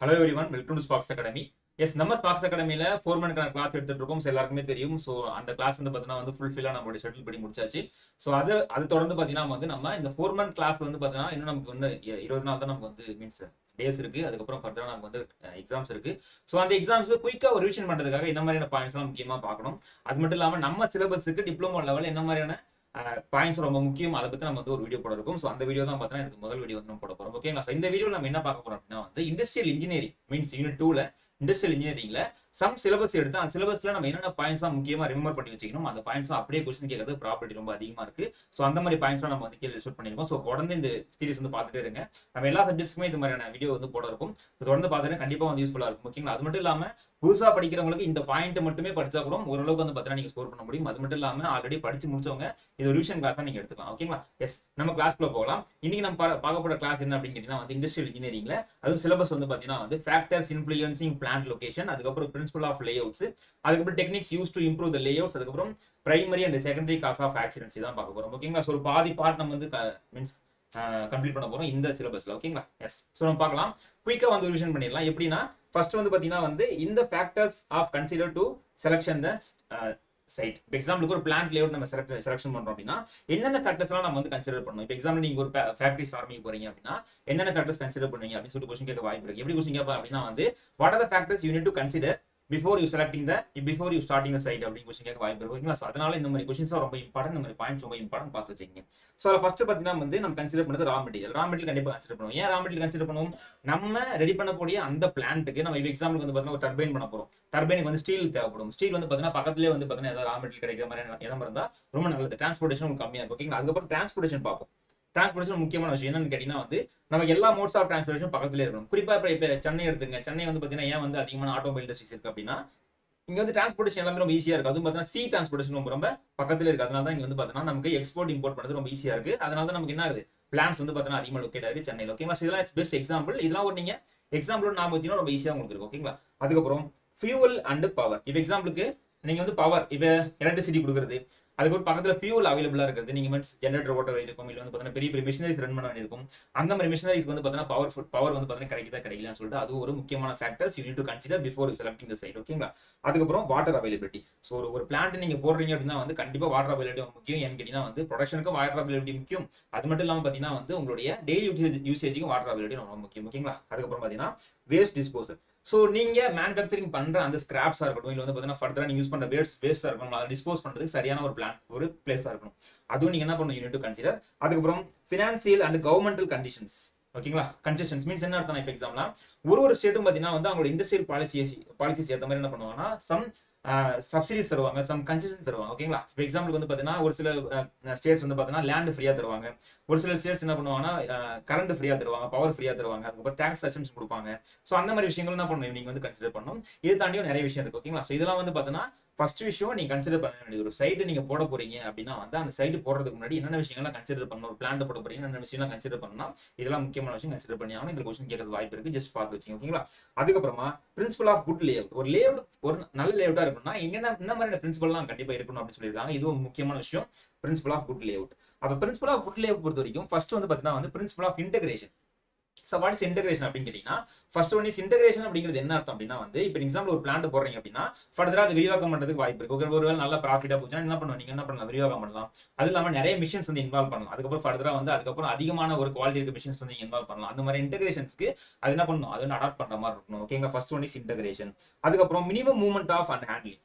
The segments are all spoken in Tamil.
Hello everyone, welcome to Sparks Academy. Yes, we have Sparks Academy 4-month class at the program, so and the class is fulfilled and we settled. So that's why the 4-month class is the days exams. So and the exams quick revision பண்றதுக்காக என்ன மாதிரியான பாயிண்ட்ஸ் எல்லாம் முக்கியமா பார்க்கணும். அது மட்டும் இல்லாம நம்ம சிலபஸ்க்கு டிப்ளோமா லெவல்ல என்ன மாதிரியான பாயிண்ட்ஸ் ரொம்ப முக்கியம் அத பத்தி நம்ம ஒரு வீடியோ போட இருக்கோம். சோ அந்த வீடியோ தான் பார்த்தா எனக்கு முதல் வீடியோ வந்து நம்ம போட போறோம். ஓகேங்களா? சோ இந்த வீடியோல நம்ம என்ன பார்க்க போறோம் அப்படினா வந்து இண்டஸ்ட்ரியல் இன்ஜினியரிங் மீன்ஸ் யூனிட் 2ல இண்டஸ்ட்ரியல் இன்ஜினியரிங்ல சம் சிலபஸ் எடுத்து அந்த சிலபஸ்ல நம்ம என்னென்ன பாயிண்ட்ஸ் தான் முக்கியமா ரிமெம்பர் பண்ணி வச்சுக்கணும், அந்த பாயிண்ட்ஸ் அப்படியே क्वेश्चन கேக்குறது ப்ராபபிலிட்டி ரொம்ப அதிகமா இருக்கு. சோ அந்த மாதிரி பாயிண்ட்ஸ்லாம் நம்ம வந்து கீழ ஷூட் பண்ணிருக்கோம். சோ தொடர்ந்து இந்த சீரிஸ் வந்து பார்த்துட்டே இருங்க. நம்ம எல்லா சப்ஜெக்ட்ஸ்க்குமே இந்த மாதிரியான வீடியோ வந்து போட இருக்கோம். தொடர்ந்து பார்த்தா கண்டிப்பா வந்து யூஸ்ஃபுல்லா இருக்கும். ஓகேங்களா? அது மட்டும் இல்லாம புதுசா படிக்கிறவங்களுக்கு இந்த பாயிண்ட் மட்டுமே படிச்சா கூட ஓரளவுக்கு வந்து பார்த்தா நீங்க ஸ்கோர் பண்ண முடியும். அது மட்டும் இல்லாம ஆல்ரெடி படிச்சு முடிச்சவங்க இது ரிவிஷன் கிளாஸா நீங்க எடுத்துக்கலாம். ஓகேங்களா? எஸ், நம்ம கிளாஸ்க்குள்ள போகலாம். இன்னைக்கு நம்ம பார்க்க போற கிளாஸ் என்ன அப்படினு கேட்டினா வந்து இண்டஸ்ட்ரியல் இன்ஜினியரிங்ல அது சிலபஸ் வந்து பாத்தீனா வந்து ஃபேக்டர்ஸ் இன்ஃப்ளூயன்சிங் பிளான்ட் லொகேஷன், அதுக்கு அப்புறம் பிரின்சிபல் ஆஃப் லேஅவுட்ஸ், அதுக்கு அப்புறம் techniques used to improve the layouts, அதுக்கு அப்புறம் primary and secondary cos of accidents இதான் பார்க்க போறோம். ஓகேங்களா? சோ ஒரு பாதி பார்ட் நம்ம வந்து மீன்ஸ் கம்ப்ளீட் பண்ண போறோம் இந்த சிலபஸ்ல. ஓகேங்களா? எஸ், சோ நம்ம பார்க்கலாம். குயிக்கா வந்து ரிவிஷன் பண்ணிரலாம். எப்படினா ஃபர்ஸ்ட் வந்து பாத்தீனா வந்து இந்த factors of consider to selection the site. இப்போ எக்ஸாம்பிளுக்கு ஒரு பிளான்ட் லேஅவுட் நம்ம செலக்ஷன் பண்றோம் அப்படின்னா என்னென்ன ஃபேக்டர்ஸ்லாம் நம்ம வந்து கன்சிடர் பண்ணணும். இப்போ எக்ஸாம்பிள் நீங்க ஒரு ஃபேக்டரி ஆரம்பிக்க போறீங்க அப்படின்னா என்னென்ன ஃபேக்டர்ஸ் கன்சிடர் பண்ணுவீங்க அப்படின்னு சொல்லிட்டு கொஸ்டின் கேட்க வாய்ப்பு இருக்கு. எப்படி கொஸ்டின் கேட்பா அப்படின்னா வந்து what are the factors you need to consider before you starting the site அப்படிங்க क्वेश्चन கேட்க வாய்ப்பு இருக்கு. ஓகேங்களா? சோ அதனால இந்த மாதிரி क्वेश्चंस ரொம்ப இம்பார்ட்டன்ட், நம்ம பாயிண்ட்ஸ் ரொம்ப இம்பார்ட்டன்ட் பாத்து வச்சிங்க. சோ ஃபர்ஸ்ட் பாத்தீங்கன்னா வந்து நம்ம கன்சிடர் பண்றது ரா மெட்டீரியல் கண்டிப்பா கன்சிடர் பண்ணுவோம். ஏன் ரா மெட்டீரியல் கன்சிடர் பண்ணுவோம்? நம்ம ரெடி பண்ண கூடிய அந்த பிளான்ட்க்கு நம்ம எக்ஸாம்பிளுக்கு வந்து பாத்தீங்கன்னா ஒரு டர்பைன் பண்ண போறோம். டர்பைனுக்கு வந்து ஸ்டீல் தேவைப்படும். ஸ்டீல் வந்து பாத்தீங்கன்னா பக்கத்துலயே வந்து பாத்தீங்கன்னா ஏதாவது ரா மெட்டீரியல் கிடைக்கிற மாதிரி இடம் இருந்தா ரொம்ப நல்லது. டிரான்ஸ்போர்டேஷன் கம்மியா இருக்கும். ஓகேங்களா? அதுக்கப்புறம் டிரான்ஸ்போர்டேஷன் பார்ப்போம். டிரான்ஸ்போர்டேஷன் முக்கியமான விஷயம் என்னன்னு கேட்டீங்கன்னா வந்து நமக்கு எல்லா மோட்ஸ் ஆஃப் டிரான்ஸ்போர்டேஷன் பக்கத்துல இருக்கணும். குறிப்பா இப்ப சென்னை எடுத்துங்க. சென்னை வந்து பாத்தீங்கன்னா ஏன் வந்து அதிகமான ஆட்டோமொபைல் இண்டஸ்ட்ரீஸ் இருக்கு அப்படின்னா இங்க வந்து டிரான்ஸ்போர்டேஷன் எல்லாமே ரொம்ப ஈஸியா இருக்கு. அதுவும் பாத்தீங்கன்னா சி டிரான்ஸ்போர்டேஷன் ரொம்ப ரொம்ப பக்கத்துல இருக்கு. அதனால தான் இங்க வந்து பாத்தீங்கன்னா நமக்கு எக்ஸ்போர்ட் இம்போர்ட் பண்றது ரொம்ப ஈஸியா இருக்கு. அதனால தான் நமக்கு என்ன ஆகுது, பிளான்ஸ் வந்து பாத்தீங்கன்னா அதிகமா லொகேட் ஆகுது சென்னையில. ஓகேங்களா? இதெல்லாம் இட்ஸ் பெஸ்ட் எக்ஸாம்பிள். இதெல்லாம் ஒரு நீங்க எக்ஸாம்பிளோட நாம வச்சீங்கன்னா ரொம்ப ஈஸியா உங்களுக்கு இருக்கும். ஓகேங்களா? அதுக்கப்புறம் ஃபியூவல் அண்ட் பவர். இப்ப எக்ஸாம்பிளுக்கு நீங்க வந்து பவர் இப்ப எலக்ட்ரிசிட்டி கொடுக்குறது, அதுக்கு ஒரு பக்கத்துல ஃபியூல் அவைலபிளா இருக்கிறது, நீங்க மீன்ஸ் ஜெனரேட்டர் ஓட்டர் இருக்கும், இல்ல வந்து பாத்தீங்கன்னா பெரிய பெரிய மிஷினரிஸ் ரன் பண்ண வேண்டியிருக்கும். அந்த மாதிரி மிஷினரிஸ் வந்து பாத்தீங்கன்னா பவர் வந்து பாத்தீங்கன்னா கிடைக்குதா கிடைக்கலாம்னு சொல்லிட்டு அது ஒரு முக்கியமான factors you need to consider before selecting the site. ஓகேங்களா? அதுக்கப்புறம் வாட்டர் அவைலபிலிட்டி. சோ ஒரு பிளான்ட் நீங்க போடுறீங்க அப்படின்னா வந்து கண்டிப்பா வாட்டர் அவைலபிலிட்டி முக்கியம். ஏன்னு கேட்டீங்கன்னா வந்து ப்ரொடக்ஷனுக்கு வாட்டர் அவைலபிலிட்டி முக்கியம். அது மட்டும் இல்லாம பாத்தீங்கன்னா வந்து உங்களுடைய டெய்லி யூசேஜுக்கு வாட்டர் அவைலபிலிட்டி ரொம்ப முக்கியம். ஓகேங்களா? அதுக்கப்புறம் பாத்தீங்கன்னா வேஸ்ட் டிஸ்போசல். சோ நீங்க மேனுஃபேக்சரிங் பண்ற அந்த ஸ்கிராப்ஸா இருக்கட்டும், இல்ல வந்து பாத்தீங்கன்னா ஃபர்தரா நீங்க யூஸ் பண்ற வேஸ்டா இருக்கணும், அதை டிஸ்போஸ் பண்றதுக்கு சரியான ஒரு பிளான் ஒரு பிளேஸா இருக்கணும். அதுவும் நீங்க என்ன பண்ணணும், யூ நீட் டு கன்சிடர். அதுக்கப்புறம் பினான்சியல் அண்ட் கவர்மெண்டல் கண்டிஷன்ஸ். ஓகேங்களா? கண்டிஷன்ஸ் மீன்ஸ் என்ன அர்த்தம்? இப்ப எக்ஸாம்பிளா ஒரு ஸ்டேட்டும் பாத்தீங்கன்னா வந்து அவங்களோட இண்டஸ்ட்ரியல் பாலிசிஸ் ஏற்ற மாதிரி என்ன பண்ணுவாங்கன்னா சம் சப்சிடிஸ் தருவாங்க, சம் கன்செஷன்ஸ் தருவாங்க. ஓகேங்களா? இப்போ எக்ஸாம்பிளுக்கு வந்து பாத்தீங்கன்னா ஒரு சில ஸ்டேட்ஸ் வந்து பாத்தீங்கன்னா லேண்ட் ஃப்ரீயா தருவாங்க, ஒரு சில ஸ்டேட்ஸ் என்ன பண்ணுவாங்கன்னா கரண்ட் ஃப்ரீயா தருவாங்க, பவர் ஃப்ரீயா தருவாங்க, அதுக்கப்புறம் டேக்ஸ் சப்ஷன்ஸ் கொடுப்பாங்க. சோ அந்த மாதிரி விஷயங்கள் என்ன பண்ணுவீங்க நீங்க வந்து கன்சிடர் பண்ணணும். இது தாண்டியும் நிறைய விஷயம் இருக்கு. ஓகேங்களா? சோ இதெல்லாம் வந்து பாத்தீங்கன்னா ஃபர்ஸ்ட் விஷயம் நீங்க கன்சிடர் பண்ண வேண்டியது. ஒரு சைடு நீங்க போட போறீங்க அப்படின்னா வந்து அந்த சைடு போடுறதுக்கு முன்னாடி என்னென்ன விஷயங்கள்லாம் கன்சிடர் பண்ணணும், ஒரு பிளான் போட போறீங்க என்னென்ன விஷயம்லாம் கன்சிடர் பண்ணணும், இதெல்லாம் முக்கியமான விஷயம் கன்சிடர் பண்ணி ஆகணும். இந்த கொஸ்டின் கேட்கறது வாய்ப்பு இருக்கு, ஜஸ்ட் பார்த்து வச்சுங்க. ஓகேங்களா? அதுக்கப்புறமா பிரின்சிபல் ஆஃப் குட் லேஅவுட். ஒரு லேஅவுட் ஒரு நல்ல லேஅவுட்டா இருக்கணும்னா என்னென்ன இந்த மாதிரியான பிரின்சிபல்லாம் கண்டிப்பா இருக்கணும் அப்படின்னு சொல்லியிருக்காங்க. இதுவும் முக்கியமான விஷயம், பிரின்சிபல் ஆஃப் குட் லேஅவுட். அப்ப பிரின்சிபல் ஆஃப் குட் லேஅவுட் பொறுத்த வரைக்கும் ஃபர்ஸ்ட் வந்து பாத்தீங்கன்னா வந்து principle of integration. So what is integration அப்படின்னு கேட்டீங்கன்னா ஃபர்ஸ்ட் ஒன் இஸ் இன்டெகிரேஷன் அப்படிங்கிறது என்ன அர்த்தம் அப்படின்னா வந்து இப்ப எக்ஸாம்பிள் ஒரு பிளான்ட் போடுறீங்க அப்படின்னா ஃபர்தரா அது விரிவாக்கம் பண்றதுக்கு வாய்ப்பு இருக்கு. ஒருவேளை நல்லா ப்ராஃபிட்டா போச்சுன்னா என்ன பண்ணுவோம், நீங்க என்ன பண்ணலாம், விரிவாக்கம் பண்ணலாம். அது இல்லாம நிறைய மிஷின்ஸ் வந்து இன்வால்வ் பண்ணலாம். அதுக்கப்புறம் ஃபர்தரா வந்து அதுக்கப்புறம் அதிகமான ஒரு குவாலிட்டி இருக்க மிஷின்ஸ் வந்து நீங்க இன்வால்வ் பண்ணலாம். அந்த மாதிரி இன்டெகிரேஷன்ஸ்க்கு அது என்ன பண்ணணும், அது வந்து அடாப்ட் பண்ற மாதிரி இருக்கணும். ஓகேங்களா? First one is integration. அதுக்கப்புறம் minimum movement of and handling.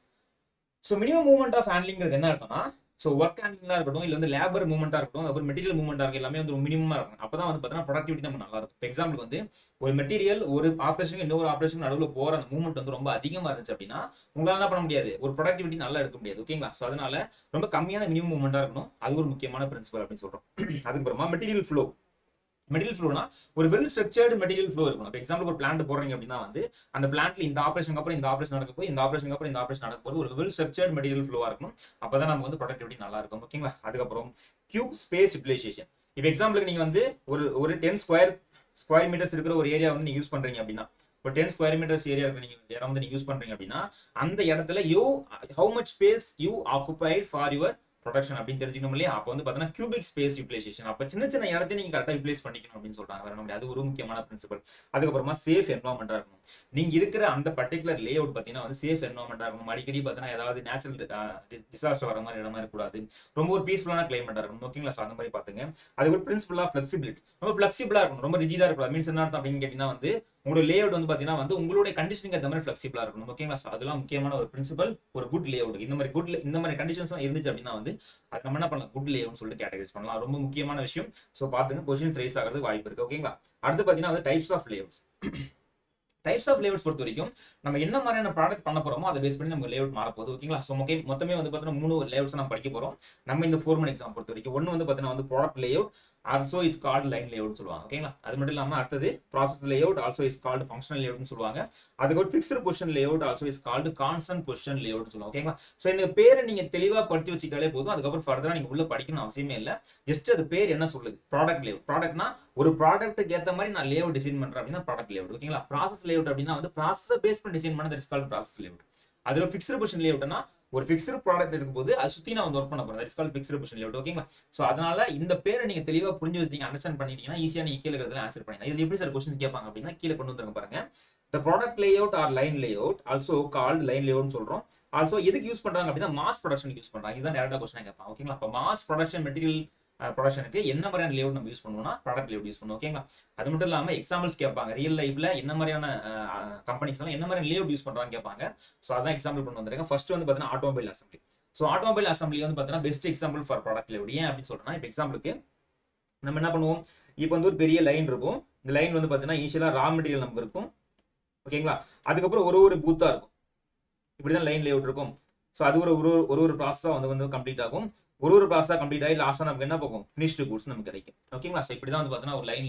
So minimum movement of ஹேண்ட்லிங்கிறது என்ன அர்த்தம்னா சோ ஒர்க் ஹேண்ட்லிங்கா இருக்கட்டும், இல்ல வந்து லேபர் மூவ்மெண்டா இருக்கட்டும், அப்புறம் மெட்டீரியல் மூவ்மெண்டா இருக்கும், எல்லாமே வந்து மினிமமா இருக்கும். அப்பதான் வந்து பாத்தீங்கன்னா ப்ரொடக்டிவிட்டி நம்ம நல்லா இருக்கும். எக்ஸாம்பிள் வந்து ஒரு மெட்டீரியல் ஒரு ஆப்ரேஷனுக்கு இன்னொரு ஆப்ரேஷன் நடுவில் போற அந்த மூவ்மெண்ட் வந்து ரொம்ப அதிகமா இருந்துச்சு அப்படின்னா உங்களால என்ன பண்ண முடியாது, ஒரு ப்ரொடக்டிவிட்டி நல்லா எடுக்க முடியாது. ஓகேங்களா? சோ அதனால ரொம்ப கம்மியான மினிமம் மூவ்மெண்டா இருக்கணும். அது ஒரு முக்கியமான பிரின்சிபல் அப்படின்னு சொல்றோம். அதுக்கப்புறமா மெட்டீரியல் ஃப்ளோ. மெட்டீரியல் ஃப்ளோனா ஒரு வெல் ஸ்ட்ரக்சர்டு மெட்டீரியல் ஃப்ளோ இருக்கும். இப்போ எக்ஸாம்பிள் ஒரு பிளான்ட் போடுறீங்க அப்படின்னா வந்து அந்த பிளான்ட்ல இந்த ஆப்ரேஷனுக்கு அப்புறம் இந்த ஆப்ரேஷன் நடக்க போய் இந்த ஆப்ரேஷனுக்கு அப்புறம் இந்த ஆப்ரேஷன் நடக்க போது ஒரு வெல் ஸ்ட்ரக்சர்டு மெட்டீரியல் ஃப்ளோவா இருக்கும். அப்பதான் நமக்கு வந்து ப்ரொடக்டிவிட்டி நல்லா இருக்கும். ஓகேங்களா? அதுக்கப்புறம் கியூப் ஸ்பேஸ் யூட்டிலைசேஷன். இப்போ எக்ஸாம்பிளுக்கு நீங்க வந்து ஒரு 10 square meters இருக்கிற ஒரு ஏரியா வந்து நீங்க யூஸ் பண்றீங்க அப்படின்னா ஒரு 10 ஸ்கொயர் மீட்டர்ஸ் ஏரியா இருக்கு, நீங்க இடம் வந்து நீங்க யூஸ் பண்றீங்க அப்படின்னா அந்த இடத்துல you how much space you occupied for your production அப்படி தெரிஞ்சிக்கணும் இல்லையா அப்ப வந்து பார்த்தா cubic space utilization அப்ப சின்ன சின்ன இடத்தை நீங்க கரெக்ட்டா யூட்டிலைஸ் பண்ணிக்கணும் அப்படினு சொல்றாங்க வேற நம்ம அது ஒரு முக்கியமான principle அதுக்கு அப்புறமா சேஃப் என்வாயரன்மெண்டா இருக்கணும் நீங்க இருக்கிற அந்த particular layout பத்தினா வந்து சேஃப் என்வாயரன்மெண்டா இருக்கணும் அடிக்கடி பார்த்தா ஏதாவது நேச்சுரல் டிசாஸ்டர் வர மாதிரி இடமா இருக்க கூடாது ரொம்ப ஒரு பீஸ்ஃபுல்லான கிளைமேட்டா இருக்கணும் ஓகேங்களா சோ அந்த மாதிரி பாத்துங்க அதுக்கு ஒரு principle of flexibility ரொம்ப flexible-ஆ இருக்கணும் ரொம்ப rigid-ஆ இருக்க கூடாது means என்ன அர்த்தம் அப்படினு கேட்டினா வந்து உங்களுடைய layout வந்து பாத்தீனா வந்து உங்களுடைய conditioning அந்த மாதிரி flexible-ஆ இருக்கணும் ஓகேங்களா சோ அதெல்லாம் முக்கியமான ஒரு principle ஒரு good layout இந்த மாதிரி conditions எல்லாம் இருந்துச்சு அப்படினா வந்து அது நம்ம என்ன பண்ணலாம் good layout னு சொல்லி கேட்டகரைஸ் பண்ணலாம் ரொம்ப முக்கியமான விஷயம் சோ பாத்துங்க positions raise ஆகிறதுக்கு வாய்ப்பு இருக்கு ஓகேங்களா அடுத்து பாத்தீனா வந்து types of layouts types of layouts பொறுத்த வரைக்கும் நம்ம என்ன மாதிரியான ப்ராடக்ட் பண்ணப் போறோமோ அதை பேஸ் பண்ணி நம்ம லேஅவுட் மாற போகுது ஓகேங்களா சோ ஓகே மொத்தமே வந்து பார்த்தா மூணு லேஅவுட்ஸ் நம்ம படிக்க போறோம் நம்ம இந்த 4 minute exam பொறுத்த வரைக்கும் ஒன்னு வந்து பார்த்தா வந்து product layout also is called line layout சொல்வாங்க ஓகேங்களா அது மட்டும் இல்லாம அடுத்து process layout also is called functional layout னு சொல்வாங்க அதுக்கு ஒரு fixed position layout also is called constant position layout சொல்வாங்க ஓகேங்களா சோ இந்த பேரை நீங்க தெளிவா படிச்சு வச்சிட்டாலே போதும் அதுக்கு அப்புறம் ஃபர்தரா நீங்க உள்ள படிக்கணும் அவசியமே இல்ல just அது பேர் என்ன சொல்லுது product layout productனா ஒரு productக்கு ஏத்த மாதிரி நான் layout டிசைன் பண்றேன் அப்படினா product layout ஓகேங்களா process layout அப்படினா வந்து process based பண்ணி டிசைன் பண்றது that is called process layout அதுல fixed position layoutனா ஒரு fixed product இருக்கும்போது அது சுத்தி நான் வர்க் பண்ணப் போறேன் that is called fixed position layout ஓகேங்களா சோ அதனால இந்த பேரை நீங்க தெளிவா புரிஞ்சு வச்சிட்டீங்க அண்டர்ஸ்டாண்ட் பண்ணிட்டீங்கன்னா ஈஸியா நீங்க கீழ இருக்குறதுல ஆன்சர் பண்ணிடலாம் இதுல எப்படி சார் क्वेश्चंस கேட்பாங்க அப்படினா கீழ கொண்டு வந்துருங்க பாருங்க the product layout or line layout also called line layout னு சொல்றோம் also எதுக்கு யூஸ் பண்றாங்க அப்படினா mass production யூஸ் பண்றாங்க இதுதான் டைரக்டா क्वेश्चन கேட்பாங்க ஓகேங்களா அப்ப mass production material ப்ரொடக்ஷனுக்கு என்ன மாதிரியான லேஅவுட் நம்ம யூஸ் பண்ணுவோம்னா ப்ராடக்ட் லேஅவுட் யூஸ் பண்ணுவோம் ஓகேங்களா அது மட்டும் இல்லாம எக்ஸாம்பிள்ஸ் கேட்பாங்க ரியல் லைஃப்ல என்ன மாதிரியான கம்பெனிஸ் எல்லாம் என்ன மாதிரியான லேஅவுட் யூஸ் பண்றாங்க கேட்பாங்க சோ அதான் எக்ஸாம்பிள் கொண்டு வந்திருக்கேன் ஃபர்ஸ்ட் வந்து பார்த்தா automobile assembly so automobile assembly வந்து பார்த்தா best example for product layout ஏன் அப்படி சொல்றேன்னா இப்போ எக்ஸாம்பிளுக்கு நம்ம என்ன பண்ணுவோம் இப்போ வந்து ஒரு பெரிய லைன் இருக்கும் இந்த லைன் வந்து பார்த்தா இனிஷியலா ரா மெட்டீரியல் நமக்கு இருக்கும் ஓகேங்களா அதுக்கு அப்புறம் ஒரு பூத்தா இருக்கும் இப்படி தான் லைன் லேஅவுட் இருக்கும் சோ அது ஒரு ப்ராசஸா வந்து கம்ப்ளீட் ஆகும் ஒரு பாஸா கம்ப்ளீட் ஆயி லாஸ்டா நமக்கு என்ன போகும் ஃபினிஷ்டு கூட்ஸ் நமக்கு கிடைக்கும் ஓகேங்களா சோ இப்படி தான் வந்து பார்த்தா ஒரு லைன்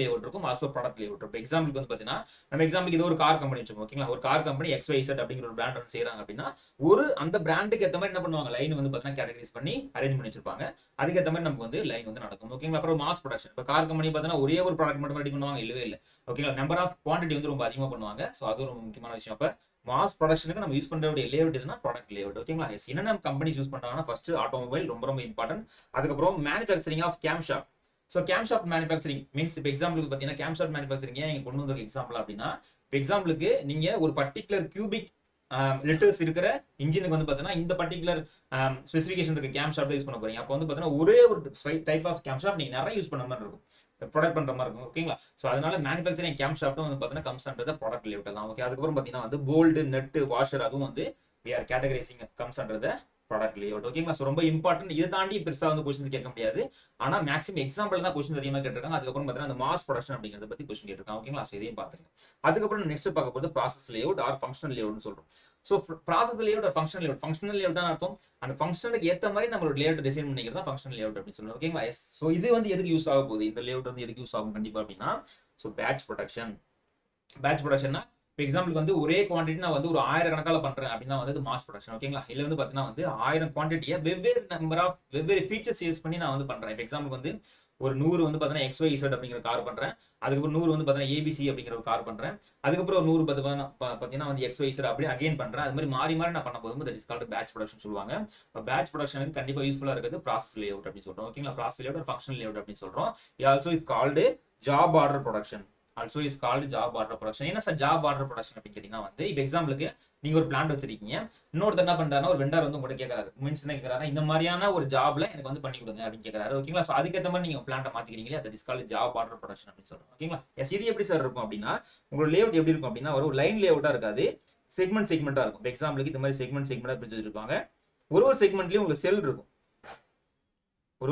லேஅவுட் இருக்கும் ஆல்சோ ப்ராடக்ட் லேஅவுட் இருக்கும் எக்ஸாம்பிளுக்கு வந்து பார்த்தீங்கன்னா நம்ம எக்ஸாம்பிளுக்கு இது ஒரு கார் கம்பெனி வச்சுக்கோங்க ஓகேங்களா ஒரு கார் கம்பெனி XYZ அப்படிங்கிற ஒரு பிராண்ட் வந்து செய்றாங்க அப்படினா ஒரு அந்த பிராண்டுக்கு ஏத்த மாதிரி என்ன பண்ணுவாங்க லைன் வந்து பார்த்தா கேட்டகரைஸ் பண்ணி அரேஞ்ச் பண்ணி வச்சிருப்பாங்க அதுக்கு ஏத்த மாதிரி நமக்கு வந்து லைன் வந்து நடக்கும் ஓகேங்களா அப்புறம் மாஸ் ப்ரொடக்ஷன் இப்ப கார் கம்பெனி பார்த்தீங்கன்னா ஒரே ஒரு ப்ராடக்ட் மட்டும் ரெடி பண்ணுவாங்க இல்லவே இல்ல ஓகேங்களா நம்பர் ஆஃப் குவாண்டிட்டி வந்து ரொம்ப அதிகமா பண்ணுவாங்க சோ அது ஒரு முக்கியமான விஷயம் அப்ப mass production க்கு நம்ம யூஸ் பண்ற ஒரு லேஅவுட் இதுனா ப்ராடக்ட் லேஅவுட் ஓகேங்களா எஸ் என்ன நம்ம கம்பெனிஸ் யூஸ் பண்றாங்கன்னா ஃபர்ஸ்ட் ஆட்டோமொபைல் ரொம்ப இம்பார்ட்டன்ட் அதுக்கு அப்புறம் manufacturing of camshaft so camshaft manufacturing means இப்போ எக்ஸாம்பிளுக்கு பாத்தீங்கன்னா camshaft manufacturing ஏன் இங்க கொண்டு வந்திருக்க எக்ஸாம்பிள் அப்படினா இப்போ எக்ஸாம்பிளுக்கு நீங்க ஒரு particular cubic லிட்டர்ஸ் இருக்கிற இன்ஜினுக்கு வந்து பாத்தீங்கன்னா இந்த particular ஸ்பெசிஃபிகேஷன் இருக்க camshaft யூஸ் பண்ண போறீங்க அப்ப வந்து பாத்தீங்கன்னா ஒரே ஒரு டைப் ஆஃப் camshaft நீங்க நிறைய யூஸ் பண்ண மாதிரி இருக்கும் ப்ராடக்ட் பண்ற மாதிரி இருக்கும் ஓகேங்களா சோ அதனால manufacturing camshaft வந்து பாத்தீங்கன்னா comes under the product layout தான் ஓகே அதுக்கு அப்புறம் பாத்தீங்கன்னா வந்து போல்ட் நட் வாஷர் அதுவும் வந்து we are categorizing comes under the product layout ஓகேங்களா சோ ரொம்ப இம்பார்ட்டன்ட் இது தாண்டி பெருசா வந்து क्वेश्चंस கேட்க முடியாது ஆனா மேக்ஸிமம் எக்ஸாம்பிள் தான் क्वेश्चंस அதிகமா கேட்டிருக்காங்க அதுக்கு அப்புறம் பாத்தீங்கன்னா அந்த மாஸ் ப்ரொடக்ஷன் அப்படிங்கறத பத்தி क्वेश्चन கேட்டிருக்காங்க ஓகேங்களா சோ இதையும் பாத்துங்க அதுக்கு அப்புறம் நெக்ஸ்ட் பார்க்க போறது process layout or functional layout னு சொல்றோம் so process layout or functional layout functional layout னா அர்த்தம் அந்த ஃபங்க்ஷனுக்கு ஏத்த மாதிரி நம்ம ஒரு லேஅவுட் டிசைன் பண்ணிக்கிறதா ஃபங்க்ஷனல் லேஅவுட் அப்படி சொல்றோம் ஓகேங்களா எஸ் சோ இது வந்து எதுக்கு யூஸ் ஆக போகுது இந்த லேஅவுட் வந்து எதுக்கு யூஸ் ஆகும் கண்டிப்பா அப்படினா சோ பேட்ச் ப்ரொடக்ஷன்னா For example, வந்து ஒரே குவாண்டிட்டி நான் வந்து ஒரு 1000 கணக்கால பண்றேன் அப்படினா வந்து அது மாஸ் ப்ரொடக்ஷன் ஓகேங்களா இல்ல வந்து பாத்தீனா வந்து 1000 குவாண்டிட்டியை வெவ்வேறு நம்பர் ஆஃப் வெவ்வேறு ஃபீச்சர்ஸ் யூஸ் பண்ணி நான் வந்து பண்றேன் இப்போ எக்ஸாம்பிளுக்கு வந்து ஒரு 100 வந்து பாத்தீனா XYZ அப்படிங்கற கார் பண்றேன் அதுக்கு அப்புறம் 100 வந்து பாத்தீனா ABC அப்படிங்கற ஒரு கார் பண்றேன் அதுக்கு அப்புறம் 100 பாத்தீனா வந்து XYZ அப்படி அகைன் பண்றேன் அது மாதிரி மாறி நான் பண்ண போகுது that is called batch production சொல்வாங்க batch production-க்கு கண்டிப்பா யூஸ்ஃபுல்லா இருக்குது process layout அப்படி சொல்றோம் ஓகேங்களா process layout or functional layout அப்படி சொல்றோம் it also is called job order production also is called job order production என்ன சார் job order production அப்படி கேட்டினா வந்து இப்போ எக்ஸாம்பிளுக்கு நீங்க ஒரு பிளான்ட் வச்சிருக்கீங்க இன்னொருத்த என்ன பண்றானா ஒரு வெண்டர் வந்து உங்க கிட்ட கேக்குறாரு மீன்ஸ் என்ன கேக்குறானா இந்த மாதிரியான ஒரு ஜாப்ல எனக்கு வந்து பண்ணி கொடுங்க அப்படி கேக்குறாரு ஓகேங்களா சோ அதுக்கு ஏத்த மாதிரி நீங்க பிளான்ட் மாத்திக்கிறீங்களே that is called job order production அப்படி சொல்றோம் ஓகேங்களா எஸ் இது எப்படி சார் இருக்கும் அப்படினா உங்க லேஅவுட் எப்படி இருக்கும் அப்படினா ஒரு லைன் லேஅவுட்டா இருக்காது செக்மெண்டா இருக்கும் இப்போ எக்ஸாம்பிளுக்கு இந்த மாதிரி செக்மெண்டா பிரிச்சு வச்சிருப்பாங்க ஒரு செக்மெண்ட்லயும் உங்களுக்கு செல் இருக்கும்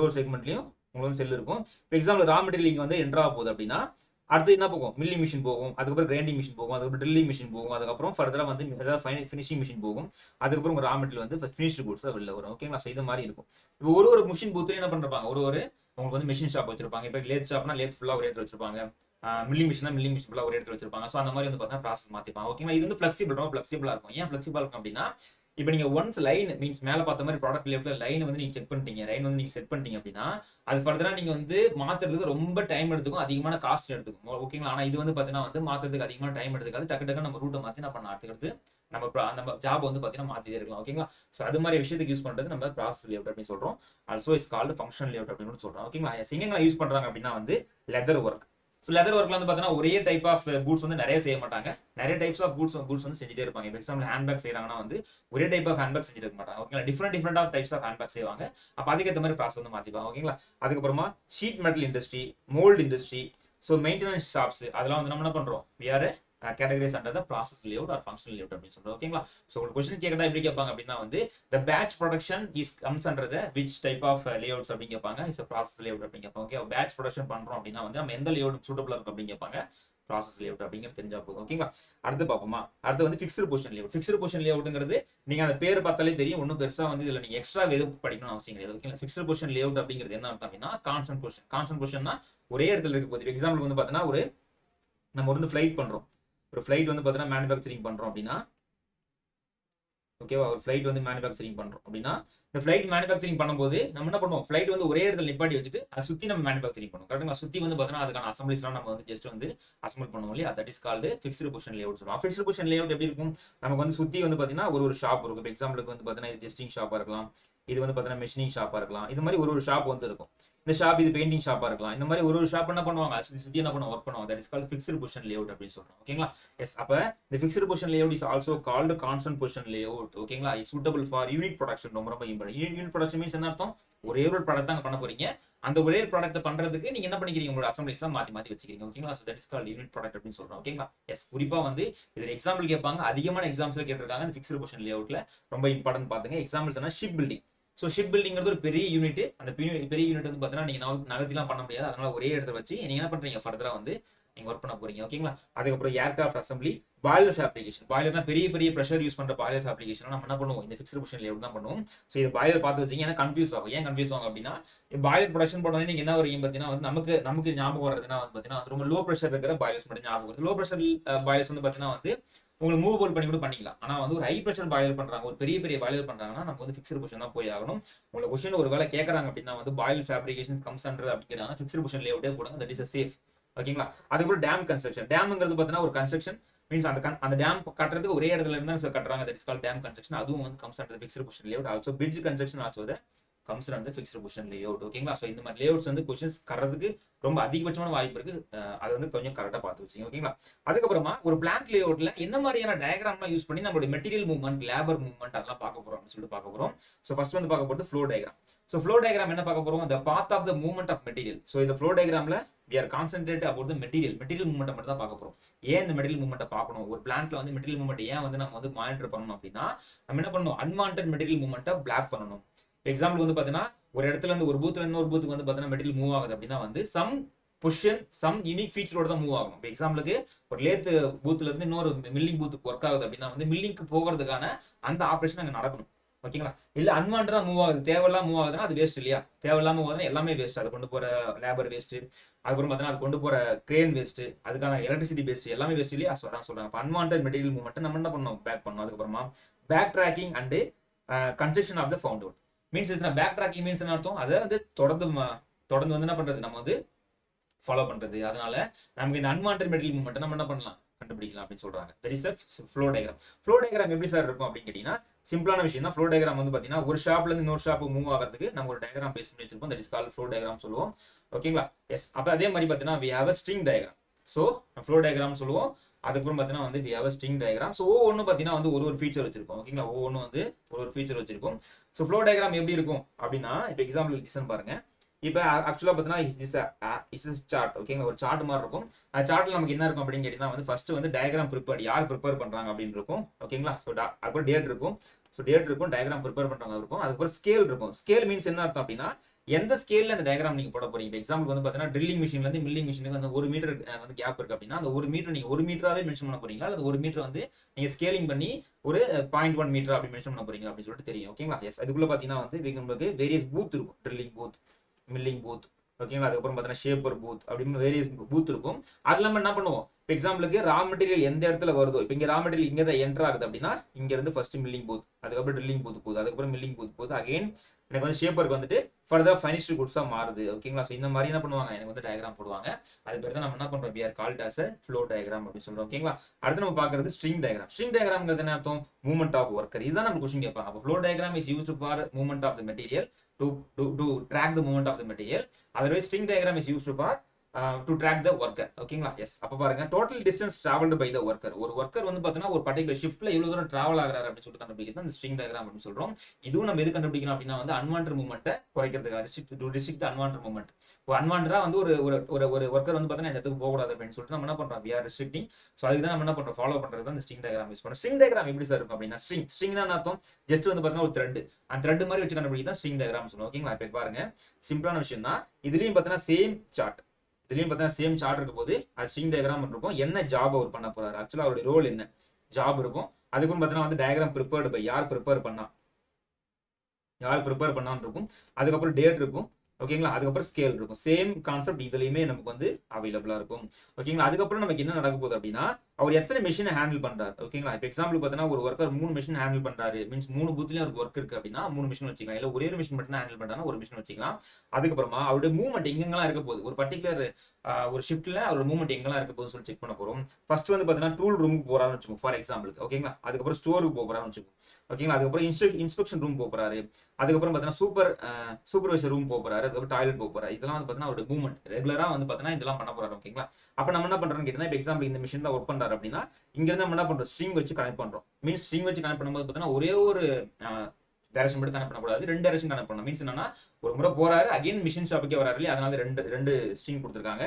ஒரு செக்மெண்ட்லயும் உங்களுக்கு செல் இருக்கும் இப்போ எக்ஸாம்பிள் ரா மெட்டீரியல் இங்க வந்து என்ட்ரா போகுது அப்படினா அடுத்து என்ன போகும் மில்லிங் மிஷின் போகும் அதுக்கப்புறம் கிரைண்டிங் மிஷின் போகும் அதுக்கப்புறம் ட்ரில்லிங் மிஷின் போகும் அதுக்கப்புறம் ஃபர்தரா வந்து ஃபினிஷிங் மிஷின் போகும் அதுக்கப்புறம் உங்க ரா மெட்டீரியல் வந்து ஃபினிஷ்டு கூட்ஸா வெளில வரும் ஓகேங்களா சோ இது மாதிரி இருக்கும் இப்போ ஒரு மிஷின் பூத்துல என்ன பண்றாங்க ஒரு உங்களுக்கு வந்து மிஷின் ஷாப் வச்சிருப்பாங்க இப்போ லேத் ஷாப்னா லேத் ஃபுல்லா ஒரே இடத்துல வச்சிருப்பாங்க மில்லிங் மிஷின் ஃபுல்லா ஒரே இடத்துல வச்சிருப்பாங்க சோ அந்த மாதிரி வந்து பார்த்தா ப்ராசஸ் மாத்திப்பாங்க ஓகேங்களா இது வந்து ஃபிளெக்சிபிளா இருக்கும் ஏன் ஃபிளெக்சிபிளா இருக்கும் அப்படின்னா இப்போ நீங்க ஒன்ஸ் லைன் மீன்ஸ் மேல பார்த்த மாதிரி ப்ராடக்ட் லேஅவுட்ல லைன் வந்து நீங்க செக் பண்ணிட்டீங்க லைன் வந்து நீங்க செட் பண்ணிட்டீங்க அப்படின்னா அது ஃபர்தரா நீங்க வந்து மாத்துறதுக்கு ரொம்ப டைம் எடுத்துக்கும் அதிகமான காஸ்ட் எடுத்துக்கும் ஓகேங்களா ஆனா இது வந்து பாத்தீங்கன்னா வந்து மாத்துறதுக்கு அதிகமான டைம் எடுத்துக்காது டக்கு டக்கு நம்ம ரூட்டை மாத்தி நான் பண்ண அடுத்துக்கிறது நம்ம job வந்து பாத்தீங்கன்னா மாத்திட்டே இருக்கலாம் ஓகேங்களா சோ அது மாதிரி விஷயத்துக்கு யூஸ் பண்றது நம்ம process layout அப்படி சொல்றோம் also is called functional layout அப்படினு சொல்றோம் ஓகேங்களா எங்கெல்லாம் யூஸ் பண்றாங்க அப்படினா வந்து leather work So leather work வந்து பாத்தீங்கன்னா ஒரே டைப் ஆஃப் goods வந்து நிறைய செய்ய மாட்டாங்க நிறைய டைப்ஸ் ஆஃப் goods வந்து செஞ்சிட்டே இருப்பாங்க for example handbag செய்றாங்கன்னா வந்து ஒரே டைப் ஆஃப் handbag செஞ்சிட்டே இருக்க மாட்டாங்க ஓகேங்களா different of types of handbag செய்வாங்க அப்ப அதுக்கு ஏத்த மாதிரி process வந்து மாத்திப்பாங்க ஓகேங்களா அதுக்கு அப்புறமா sheet metal industry mold industry so maintenance shops அதெல்லாம் வந்து நம்ம என்ன பண்றோம் we are categories under the process layout or functional layout அப்படினு சொல்றோம் ஓகேங்களா சோ ஒரு क्वेश्चन கேட்டா இப்படி கேட்பாங்க அப்படினா வந்து the batch production is comes under the which type of layouts அப்படி கேட்பாங்க is a process layout அப்படி கேட்பாங்க ஓகே batch production பண்றோம் அப்படினா வந்து நம்ம எந்த layout suitable இருக்கு அப்படி கேட்பாங்க process layout அப்படிங்கறது தெரிஞ்சா போதும் ஓகேங்களா அடுத்து பாப்போமா அடுத்து வந்து fixed position layoutங்கிறது நீங்க அந்த பேர் பார்த்தாலே தெரியும் ஒண்ணும் பெருசா வந்து இதல நீங்க எக்ஸ்ட்ரா எதுவும் படிக்கணும் அவசியம் கிடையாது ஓகேங்களா fixed position layout அப்படிங்கிறது என்ன அர்த்தம் அப்படினா constant positionனா ஒரே இடத்துல இருக்க போகுது எக்ஸாம்பிள் வந்து பார்த்தனா ஒரு நம்ம வந்து flight பண்றோம் ஒரு flight வந்து பாத்தீங்கன்னா manufacturing பண்றோம் அப்படினா ஓகேவா ஒரு flight வந்து manufacturing பண்றோம் அப்படினா இந்த flight manufacturing பண்ணும்போது நம்ம என்ன பண்ணுவோம் flight வந்து ஒரே இடத்துல நிப்பாட்டி வச்சிட்டு அத சுத்தி நம்ம manufacturing பண்ணுவோம் கரெக்ட்டா சுத்தி வந்து பாத்தீங்கன்னா அதற்கான assembliesலாம் நம்ம வந்து just வந்து assemble பண்ணுவோம் இல்லையா that is called fixed position layout சொல்றோம் fixed position layout எப்படி இருக்கும் நமக்கு வந்து சுத்தி வந்து பாத்தீங்கன்னா ஒரு shop இருக்கும் for example வந்து பாத்தீங்கன்னா இது testing shop ஆ இருக்கலாம் இது வந்து பாத்தீங்கன்னா machining shop ஆ இருக்கலாம் இது மாதிரி ஒரு shop வந்து இருக்கும் The shop is painting shop arkalam indha mari oru shop enna பண்ணுவாங்க actually என்ன பண்ணுவாங்க work பண்ணுவாங்க that is called fixed position layout அப்படி சொல்றோம் ஓகேங்களா எஸ் அப்ப the fixed position layout is also called constant position layout ஓகேங்களா it's suitable for unit production ரொம்ப important unit production means என்ன அர்த்தம் ஒரே ஒரு product தான் பண்ண போறீங்க அந்த ஒரே product பண்றதுக்கு நீங்க என்ன பண்ணிக்கிறீங்க உங்க assemblies எல்லாம் மாத்தி வச்சிக்கிறீங்க ஓகேங்களா so that is called unit product அப்படி சொல்றோம் ஓகேங்களா எஸ் குறிப்பா வந்து இதுல எக்ஸாம்பிள் கேட்பாங்க அதிகமான எக்ஸாம்ஸ்ல கேட்டிருக்காங்க the fixed position layoutல ரொம்ப இம்பார்ட்டன்ட் பாத்துங்க எக்ஸாம்பிள்ஸ்னா ship building So ship building is a very unit. And the very unit is not going to be able to do it. You are going further. You work Okay, the aircraft assembly, boiler fabrication. Boiler na very pressure use pannra boiler fabrication. Na mana pannu. Indha fixed position layout na pannu. So idha boiler paathu vechina confuse aagum. Yen confuse aagum appadina boiler production panna neenga enna varugum pathina vandu namukku nyabagam varadhuna vandu pathina romba low pressure irukra boilers mattum nyabagam varudhu. Low pressure boilers vandu pathina vandu உங்களுக்கு மூவபிள் பண்ணி கூட பண்ணிக்கலாம் ஆனா வந்து ஒரு ஹை பிரஷர் பாய்லர் பண்றாங்க ஒரு பெரிய பாய்லர் பண்றாங்கன்னா நமக்கு வந்து ஃபிக்ஸ்ட் பொசிஷன் தான் போய் ஆகணும் உங்களுக்கு क्वेश्चन ஒருவேளை கேக்குறாங்க அப்படினா வந்து பாயில் ஃபேப்ரிகேஷன்ஸ் கம்ஸ் அண்டர் அப்படிங்கறாங்க ஃபிக்ஸ்ட் பொசிஷன் லேவுட்டே போடுங்க தட் இஸ் சேஃப் ஓகேங்களா அதுக்கு ஒரு டாம் கன்ஸ்ட்ரக்ஷன் டாம்ங்கிறது பார்த்தா ஒரு கன்ஸ்ட்ரக்ஷன் மீன்ஸ் அந்த டாம் கட்டறதுக்கு ஒரே இடத்துல இருந்தா கட்டறாங்க that is called dam construction அதுவும் வந்து comes under fixed position layout also bridge construction also the comes under fixed position layout ஓகேங்களா சோ இந்த மாதிரி லேவுட்ஸ் வந்து क्वेश्चंस கரறதுக்கு ரொம்ப அதிகபட்சமான வாய்ப்பு இருக்கு அது வந்து கொஞ்சம் கரெக்ட்டா பாத்து வச்சிங்க ஓகேங்களா அதுக்கு அப்புறமா ஒரு பிளான்ட் லேஅவுட்ல என்ன மாதிரியான டயகிராம்லாம் யூஸ் பண்ணி நம்மளுடைய மெட்டீரியல் மூவ்மென்ட் லேபர் மூவ்மென்ட் அதெல்லாம் பார்க்க போறோம் அப்படி சொல்லிட்டு பார்க்க போறோம் சோ ஃபர்ஸ்ட் வந்து பார்க்க போறது flow diagram so flow diagram என்ன பார்க்க போறோம் the path of the movement of material so இந்த ஃப்ளோ டயகிராம்ல we are concentrated about the material movement மட்டும் தான் பார்க்க போறோம் ஏன் இந்த மெட்டீரியல் மூவ்மென்ட் பார்க்கணும் ஒரு பிளான்ட்ல வந்து மெட்டீரியல் மூவ்மென்ட் ஏன் வந்து நம்ம வந்து மானிட்டர் பண்ணணும் அப்படினா நம்ம என்ன பண்ணணும் அன்வாண்டட் மெட்டீரியல் மூவ்மென்ட்டை பிளாக் பண்ணணும் எக்ஸாம்பிள் வந்து பாத்தீனா ஒரு இடத்துல இருந்து ஒரு பூத்ல இன்னொரு பூத்துக்கு வந்து பாத்தீனா மெட்டீரியல் மூவ் ஆகுது அப்படினா வந்து some position some unique featureோட தான் மூவ் ஆகும் ஃபார் எக்ஸாம்பிளுக்கு ஒரு லேத் பூத்ல இருந்து இன்னொரு மில்லிங் பூத்துக்கு வர்க் ஆகுது அப்படினா வந்து மில்லிங்க்கு போகிறதுக்கான அந்த ஆபரேஷன் அங்க நடக்கணும் ஓகேங்களா இல்ல அன்வாண்டடா மூவ் ஆகுது தேவையில்லாம மூவ் ஆகுதுனா அது வேஸ்ட் இல்லையா தேவையில்லாம மூவ் ஆகுதுனா எல்லாமே வேஸ்ட் அது கொண்டு போற லேபர் வேஸ்ட் அதுக்கப்புறம் பாத்தீனா அது கொண்டு போற கிரேன் வேஸ்ட் அதுக்கான எலக்ட்ரிசிட்டி வேஸ்ட் எல்லாமே வேஸ்ட் இல்லையா அதான் சொல்றாங்க அன்வாண்டட் மெட்டீரியல் மூவ்மென்ட் நம்ம என்ன பண்ணோம் பேக் பண்ணோம் அதுக்கு அப்புறமா back tracking and construction of the found out means is na backtracking means na artham adha adu thodandu vandha enna pandrathu namu adu follow pandrathu adanalai namukku indha unwanted material movement namu enna pannalam கண்டுபிடிக்கலாம் அப்படி சொல்றாங்க there is a flow diagram எப்படி சார் இருக்கும் அப்படி கேட்டினா சிம்பிளான விஷயம் தான் flow diagram வந்து பாத்தீனா ஒரு ஷாப்ல இருந்து இன்னொரு ஷாப் மூவ் ஆகிறதுக்கு நம்ம ஒரு diagram பேஸ் பண்ணி வச்சிருப்போம் that is called flow diagram சொல்லுவோம் ஓகேங்களா எஸ் அப்ப அதே மாதிரி பாத்தீனா we have a string diagram so flow diagram சொல்லுவோம் அதுக்கு அப்புறம் பாத்தீனா வந்து we have a string diagram so ஒவ்வொன்னு பாத்தீனா வந்து ஒரு feature வச்சிருப்போம் ஓகேங்களா ஒவ்வொன்னு வந்து ஒரு feature வச்சிருப்போம் so flow diagram எப்படி இருக்கும் அப்படினா இப்போ எக்ஸாம்பிள் டிசைன் பாருங்க இப்போ एक्चुअली பாத்தீனா is this chart ஓகேங்க ஒரு சார்ட் மாதிரி இருக்கும் அந்த சார்ட்ல நமக்கு என்ன இருக்கும் அப்படினு கேட்டினா வந்து ஃபர்ஸ்ட் வந்து டயகிராம் ப்ரிப்பேர் யார் ப்ரிப்பேர் பண்றாங்க அப்படினு இருக்கும் ஓகேங்களா சோ அப்போ டேட் இருக்கும் சோ டேட் இருக்கும் டயகிராம் ப்ரிப்பேர் பண்றவங்க இருக்கும் அதுக்கு அப்புறம் ஸ்கேல் இருக்கும் ஸ்கேல் மீன்ஸ் என்ன அர்த்தம் அப்படினா எந்த ஸ்கேல்ல அந்த டயகிராம் நீங்க போட போறீங்க இப்போ எக்ஸாம்பிள் வந்து பாத்தீனா ட்ரில்லிங் மெஷின்ல இருந்து மில்லிங் மெஷினுக்கு அந்த 1 மீட்டர் வந்து கேப் இருக்கு அப்படினா அந்த 1 மீட்டர் நீங்க 1 மீட்டராவே மென்ஷன் பண்ண போறீங்களா அல்லது 1 மீட்டர் வந்து நீங்க ஸ்கேலிங் பண்ணி ஒரு 0.1 மீட்டர் அப்படி மென்ஷன் பண்ண போறீங்க அப்படி சொல்லிட்டு தெரியும் ஓகேங்களா எஸ் அதுக்குள்ள பாத்தீனா வந்து உங்களுக்கு வேரியஸ் பூத் இருக்கும் ட்ரில்லிங் பூத் மில்லிங் பூத் ஓகேங்களா அதுக்கு அப்புறம் பாத்தீனா ஷேப்பர் பூத் அப்படினு வேரியஸ் பூத் இருக்கும் அதல நம்ம என்ன பண்ணுவோம் இப்போ எக்ஸாம்பிளுக்கு ரா மெட்டீரியல் எந்த இடத்துல வருதோ இப்போ இங்க ரா மெட்டீரியல் இங்க தான் என்டர் ஆகுது அப்படினா இங்க இருந்து ஃபர்ஸ்ட் மில்லிங் பூத் அதுக்கு அப்புறம் ட்ரில்லிங் பூத் போகுது அதுக்கு அப்புறம் மில்லிங் பூத் போகுது அகைன் எனக்கு வந்து ஷேப்பருக்கு வந்துட்டு further finished goods ஆ மாறுது ஓகேங்களா சோ இந்த மாதிரி என்ன பண்ணுவாங்க எனக்கு வந்து டயகிராம் போடுவாங்க அது பேர் தான் நம்ம என்ன பண்றோம் we are called as a flow diagram அப்படி சொல்றோம் ஓகேங்களா அடுத்து நம்ம பார்க்கிறது string diagramங்கிறது என்ன அர்த்தம் movement of worker இத தான் நம்ம क्वेश्चन கேட்பாங்க அப்ப flow diagram is used for movement of the material to track the movement of the material otherwise string diagram is used for to track the worker okayla yes appo parunga total distance traveled by the worker or worker vandu pathina or particular shift la evlo dooram travel aagrar appdi solli kandupidikiradha and string diagram appdi solrom idhu nam edhu kandupidikirom appina vandu unwanted movement ah koraikradhukku restrict the unwanted movement or unwanted ah vandu or worker vandu pathina indha edhukku pogadadhu appdi solli nam enna pandrom we are restricting so adukku dhaan nam enna pandrom follow pandradha and string diagram use pandrom string diagram eppadi sir irukum appina string na natham just vandu pathina or thread and thread mari vechi kandupidikidha string diagram solrom okayla appo parunga simple ana vishayam dhaan idhiliyum pathina same chart இதுலயும் பார்த்தா சேம் சார்ட் இருக்கும் போது அது ஸ்ட்ரிங் டயகிராம் இருக்கும் என்ன ஜாப் அவர் பண்ண போறாரு एक्चुअली அவருடைய ரோல் என்ன ஜாப் இருக்கும் அதுக்கு பார்த்தா வந்து டயகிராம் प्रिபெயர்ட் பை யார் प्रिபெயர் பண்ணா இருக்கும் அதுக்கு அப்புறம் டேட் இருக்கும் ஓகேங்களா அதுக்கு அப்புறம் ஸ்கேல் இருக்கும் சேம் கான்செப்ட் இதுலயுமே நமக்கு வந்து அவேலபிளா இருக்கும் ஓகேங்களா அதுக்கு அப்புறம் நமக்கு என்ன நடக்க போகுது அப்படினா அவர் எத்தனை மெஷினை ஹேண்டில் பண்றாரு ஓகேங்களா இப்போ எக்ஸாம்பிள் பார்த்தா ஒரு வர்க்கர் 3 மெஷின் ஹேண்டில் பண்றாரு மீன்ஸ் 3 பூத்லயே அவருக்கு வர்க் இருக்கு அப்படினா 3 மெஷின் வச்சிக்கலாம் இல்ல ஒரே ஒரு மெஷின் மட்டும் ஹேண்டில் பண்றானா ஒரு மெஷின் வச்சிக்கலாம் அதுக்கு அப்புறமா அவருடைய மூவ்மென்ட் எங்கெல்லாம் இருக்க போகுது ஒரு பர்టిక్యులர் ஒரு ஷிஃப்ட்ல அவரோட மூவ்மென்ட் எங்கெல்லாம் இருக்க போகுது சொல்லி செக் பண்ண போறோம் ஃபர்ஸ்ட் வந்து பார்த்தா டூல் ரூமுக்கு போறானு வெச்சுங்க ஃபார் எக்ஸாம்பிள் ஓகேங்களா அதுக்கு அப்புறம் ஸ்டோருக்கு போறானு வெச்சுங்க ஓகேங்களா அதுக்கு அப்புறம் இன்ஸ்பெக்ஷன் ரூம் போறாரு அதுக்கு அப்புறம் பார்த்தா சூப்பர்வைசர் ரூம் போறாரு அதுக்கு டாய்லெட் போறாரு இதெல்லாம் வந்து பார்த்தா அவரோட மூவ்மென்ட் ரெகுலரா வந்து பார்த்தா இதெல்லாம் பண்ண போறாரு ஓகேங்களா அப்ப நம்ம என்ன பண்றோம்னு கேட்டா இப்போ எக்ஸாம்பிள் இந்த மெஷின்ல வர்க் பண்றாரு அப்படினா இங்க இருந்து நம்ம என்ன பண்றோம் ஸ்ட்ரிங் வச்சு கனெக்ட் பண்றோம் மீன்ஸ் ஸ்ட்ரிங் வச்சு கனெக்ட் பண்ணும்போது பார்த்தா ஒரே ஒரு டைரக்ஷன் மட்டும் கனெக்ட் பண்ண கூடாது ரெண்டு டைரக்ஷன் கனெக்ட் பண்ணணும் மீன்ஸ் என்னன்னா ஒரு முறை போறாரு அகைன் மெஷின் ஷாப்புக்கே வராரு இல்லையா அதனால ரெண்டு ஸ்ட்ரிங் கொடுத்திருக்காங்க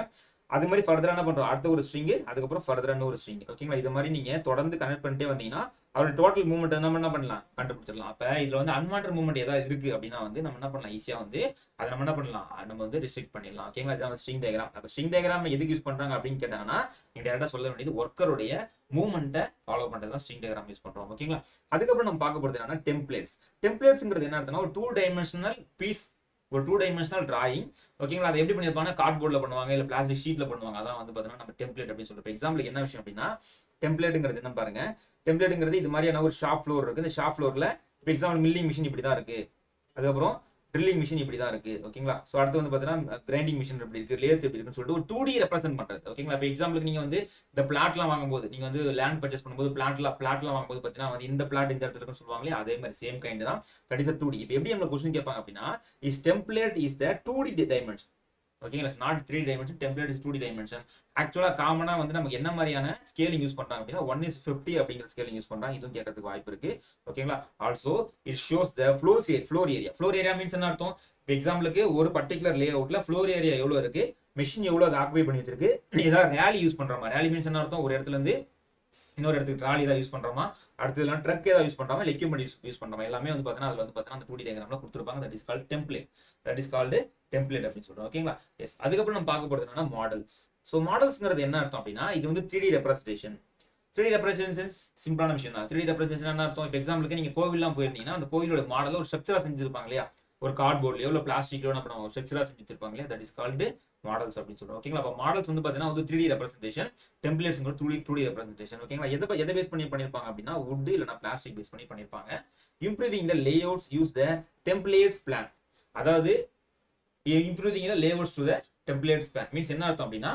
அது மாதிரி ஃபர்தரா என்ன பண்றோம் அடுத்த ஒரு ஸ்ட்ரிங் அதுக்கு அப்புறம் ஃபர்தரா இன்னொரு ஸ்ட்ரிங் ஓகேங்களா இது மாதிரி நீங்க தொடர்ந்து கனெக்ட் பண்ணிட்டே வந்தீங்கன்னா அவரோட டோட்டல் மூவ்மென்ட் நம்ம என்ன பண்ணலாம் கண்டுபிடிச்சிடலாம் அப்ப இதுல வந்து அன்வான்ட் மூவ்மென்ட் ஏதாவது இருக்கு அப்படின்னா வந்து நம்ம என்ன பண்ணலாம் ஈஸியா வந்து அதை நம்ம என்ன பண்ணலாம் நம்ம வந்து ரிஸ்ட்ரிக்ட் பண்ணிடலாம் ஓகேங்களா இதுதான் ஸ்ட்ரிங் டயகிராம் அப்ப ஸ்ட்ரிங் டயகிராம் எதுக்கு யூஸ் பண்றாங்க அப்படின்னு கேட்டாங்கன்னா நீங்க டேரக்டா சொல்ல வேண்டியது ஒர்க்கருடைய மூவ்மெண்ட்டை ஃபாலோ பண்றது தான் ஸ்ட்ரிங் டயகிராம் யூஸ் பண்றோம் ஓகேங்களா அதுக்கப்புறம் நம்ம பார்க்க போறது என்னன்னா டெம்ப்ளேட்ஸ்ங்கிறது என்ன அர்த்தம்னா ஒரு 2 டைமென்ஷனல் பீஸ் ஒரு 2 டைமென்ஷனல் டிராயிங் ஓகேங்களா அதை எப்படி பண்ணிருப்பாங்கன்னா கார்ட்போர்டில் பண்ணுவாங்க இல்லை பிளாஸ்டிக் ஷீட்ல பண்ணுவாங்க அதான் வந்து பார்த்தீங்கன்னா நம்ம டெம்ப்ளேட் அப்படின்னு சொல்லிட்டு எக்ஸாம்பிளுக்கு என்ன விஷயம் அப்படின்னா டெம்ப்ளேட்டுங்கிறது என்ன பாருங்க டெம்ப்ளேட்டுங்கிறது இது மாதிரியான ஒரு ஷாப் ஃப்ளோர் இருக்கு இந்த ஷாப் ஃப்ளோர்ல இப்போ எக்ஸாம்பிள் மில்லிங் மிஷின் இப்படி தான் இருக்கு அதுக்கப்புறம் ட்ரில்லிங் மிஷின் இப்படி தான் இருக்கு ஓகேங்களா ஸோ அடுத்து வந்து பார்த்தீங்கன்னா கிரைண்டிங் மிஷின் எப்படி இருக்கு லேத் எப்படி இருக்குன்னு சொல்லிட்டு ஒரு 2D ரெப்ரசென்ட் பண்றது ஓகேங்களா இப்போ எக்ஸாம்பிளுக்கு நீங்க வந்து இந்த பிளாட்லாம் வாங்கும்போது நீங்க வந்து லேண்ட் பர்ச்சேஸ் பண்ணும்போது பிளாட்லாம் வாங்கும்போது பார்த்தீங்கன்னா வந்து இந்த பிளாட் இந்த இடத்துல இருக்குன்னு சொல்லுவாங்களே அதே மாதிரி சேம் கைண்ட் தான் தட் இஸ் 2D இப்போ எப்படி நம்ம கொஸ்டின் கேட்பாங்க அப்படின்னா is template is the 2D dimension ஓகேங்களா it's not 3 dimension template is 2D dimension ஆக்சுவலாக காமனா வந்து நமக்கு என்ன மாதிரியான ஸ்கேலிங் யூஸ் பண்றாங்க அப்படின்னா 1:50 அப்படிங்கிற ஸ்கேலிங் யூஸ் பண்றாங்க இதுவும் கேட்கறதுக்கு வாய்ப்பு இருக்கு ஓகேங்களா also it shows the floor area means என்ன அர்த்தம் இப்போ எக்ஸாம்பிளுக்கு ஒரு பர்டிகுலர் லே அவுட்ல ஃப்ளோர் ஏரியா எவ்வளோ இருக்கு மெஷின் எவ்வளோ அதை ஆக்குபை பண்ணி வச்சிருக்கு ஏதாவது ரேலி யூஸ் பண்றோமா ரேலி மீன்ஸ் என்ன அர்த்தம் ஒரு இடத்துல இருந்து இன்னொரு இடத்துக்கு ட்ராலி ஏதாவது யூஸ் பண்றோமா அடுத்து எல்லாம் ட்ரக் ஏதாவது யூஸ் பண்றோமா இல்லை எக்யூப்மெண்ட் யூஸ் பண்றோமா எல்லாமே வந்து பார்த்தீங்கன்னா அதுல வந்து பார்த்தீங்கன்னா அந்த 2D டயகிராம்ல கொடுத்துருப்பாங்க தட் இஸ் கால்ட் டெம்ப்ளேட் அப்படின்னு சொல்றோம் ஓகேங்களா எஸ் அதுக்கப்புறம் நம்ம பார்க்க போறது என்னன்னா மாடல்ஸ் ஸோ மாடல்ஸ்ங்கிறது என்ன அர்த்தம் அப்படின்னா இது வந்து 3D ரெப்ரசன்டேஷன் 3D ரெப்ரசன்டேஷன் சிம்பிளான விஷயம் தான் 3D ரெப்ரசன்டேஷன் என்ன அர்த்தம் இப்போ எக்ஸாம்பிளுக்கு நீங்க கோவில்லாம் போயிருந்தீங்கன்னா அந்த கோவிலோட மாடல ஒரு ஸ்ட்ரக்சரா செஞ்சிருப்பாங்க இல்லையா ஒரு கார்ட்போர்ட்லயோ இல்லை பிளாஸ்டிக்லோ என்ன பண்ணுவாங்க ஸ்ட்ரக்சரா செஞ்சிருப்பாங்க இல்லையா தட் இஸ் கால்டு மாடல்ஸ் அப்படின்னு சொல்றோம் ஓகேங்களா அப்போ மாடல்ஸ் வந்து பார்த்தீங்கன்னா வந்து 3D ரெப்ரசன்டேஷன் டெம்ப்ளேட்ஸ்ங்கிற 2D ரெப்ரசன்டேஷன் ஓகேங்களா எதை பேஸ் பண்ணி பண்ணிருப்பாங்க அப்படின்னா வுட் இல்லைன்னா பிளாஸ்டிக் பேஸ் பண்ணி பண்ணிருப்பாங்க improving the layouts use the templates plan அதாவது improving the layouts to the template span means என்ன அர்த்தம் அப்படின்னா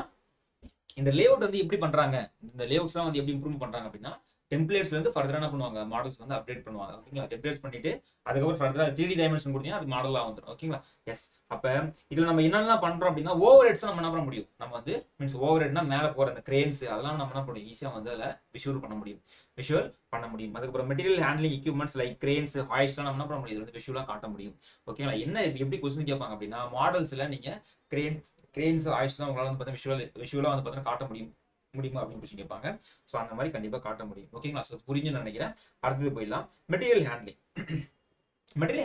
இந்த லேஅவுட் வந்து எப்படி பண்றாங்க இந்த லேஅவுட்ஸ்லாம் வந்து எப்படி இம்ப்ரூவ் பண்றாங்க அப்படின்னா டெம்ப்ளேட்ஸ்ல இருந்து ஃபர்தரா என்ன பண்ணுவாங்க மாடல்ஸ் வந்து அப்டேட் பண்ணுவாங்க ஓகேங்களா டெம்ப்ளேட்ஸ் பண்ணிட்டு அதுக்கப்புறம் ஃபர்தரா 3D டைமென்ஷன் கொடுத்தீங்கன்னா அது மாடலா வந்துடும் ஓகேங்களா எஸ் அப்ப இதுல நம்ம என்னெல்லாம் பண்றோம் அப்படின்னா ஓவர் ஹெட்ஸ் நம்ம என்ன பண்ண முடியும் நம்ம வந்து மீன்ஸ் ஓவர் ஹெட்னா மேல போற அந்த கிரேன்ஸ் அதெல்லாம் நம்ம என்ன பண்ணுவோம் ஈஸியா வந்து அதில் விஷுவல் பண்ண முடியும் அதுக்கப்புறம் material handling equipments like cranes ஹாய்ஸ்லாம் நம்ம என்ன பண்ண முடியும் இது வந்து விஷுவலா காட்ட முடியும் ஓகேங்களா என்ன எப்படி கொஸ்டின் கேட்பாங்க அப்படின்னா மாடல்ஸ்ல நீங்க கிரேன்ஸ் ஹாய்ஸ்லாம் உங்களால வந்து பார்த்தா விஷுவலா வந்து பார்த்தா காட்ட முடியுமா அப்படின்னு கேட்பாங்க சோ அந்த மாதிரி கண்டிப்பா காட்ட முடியும் ஓகேங்களா சோ புரிஞ்சுன்னு நினைக்கிறேன் அடுத்து போயிடலாம் மெட்டீரியல்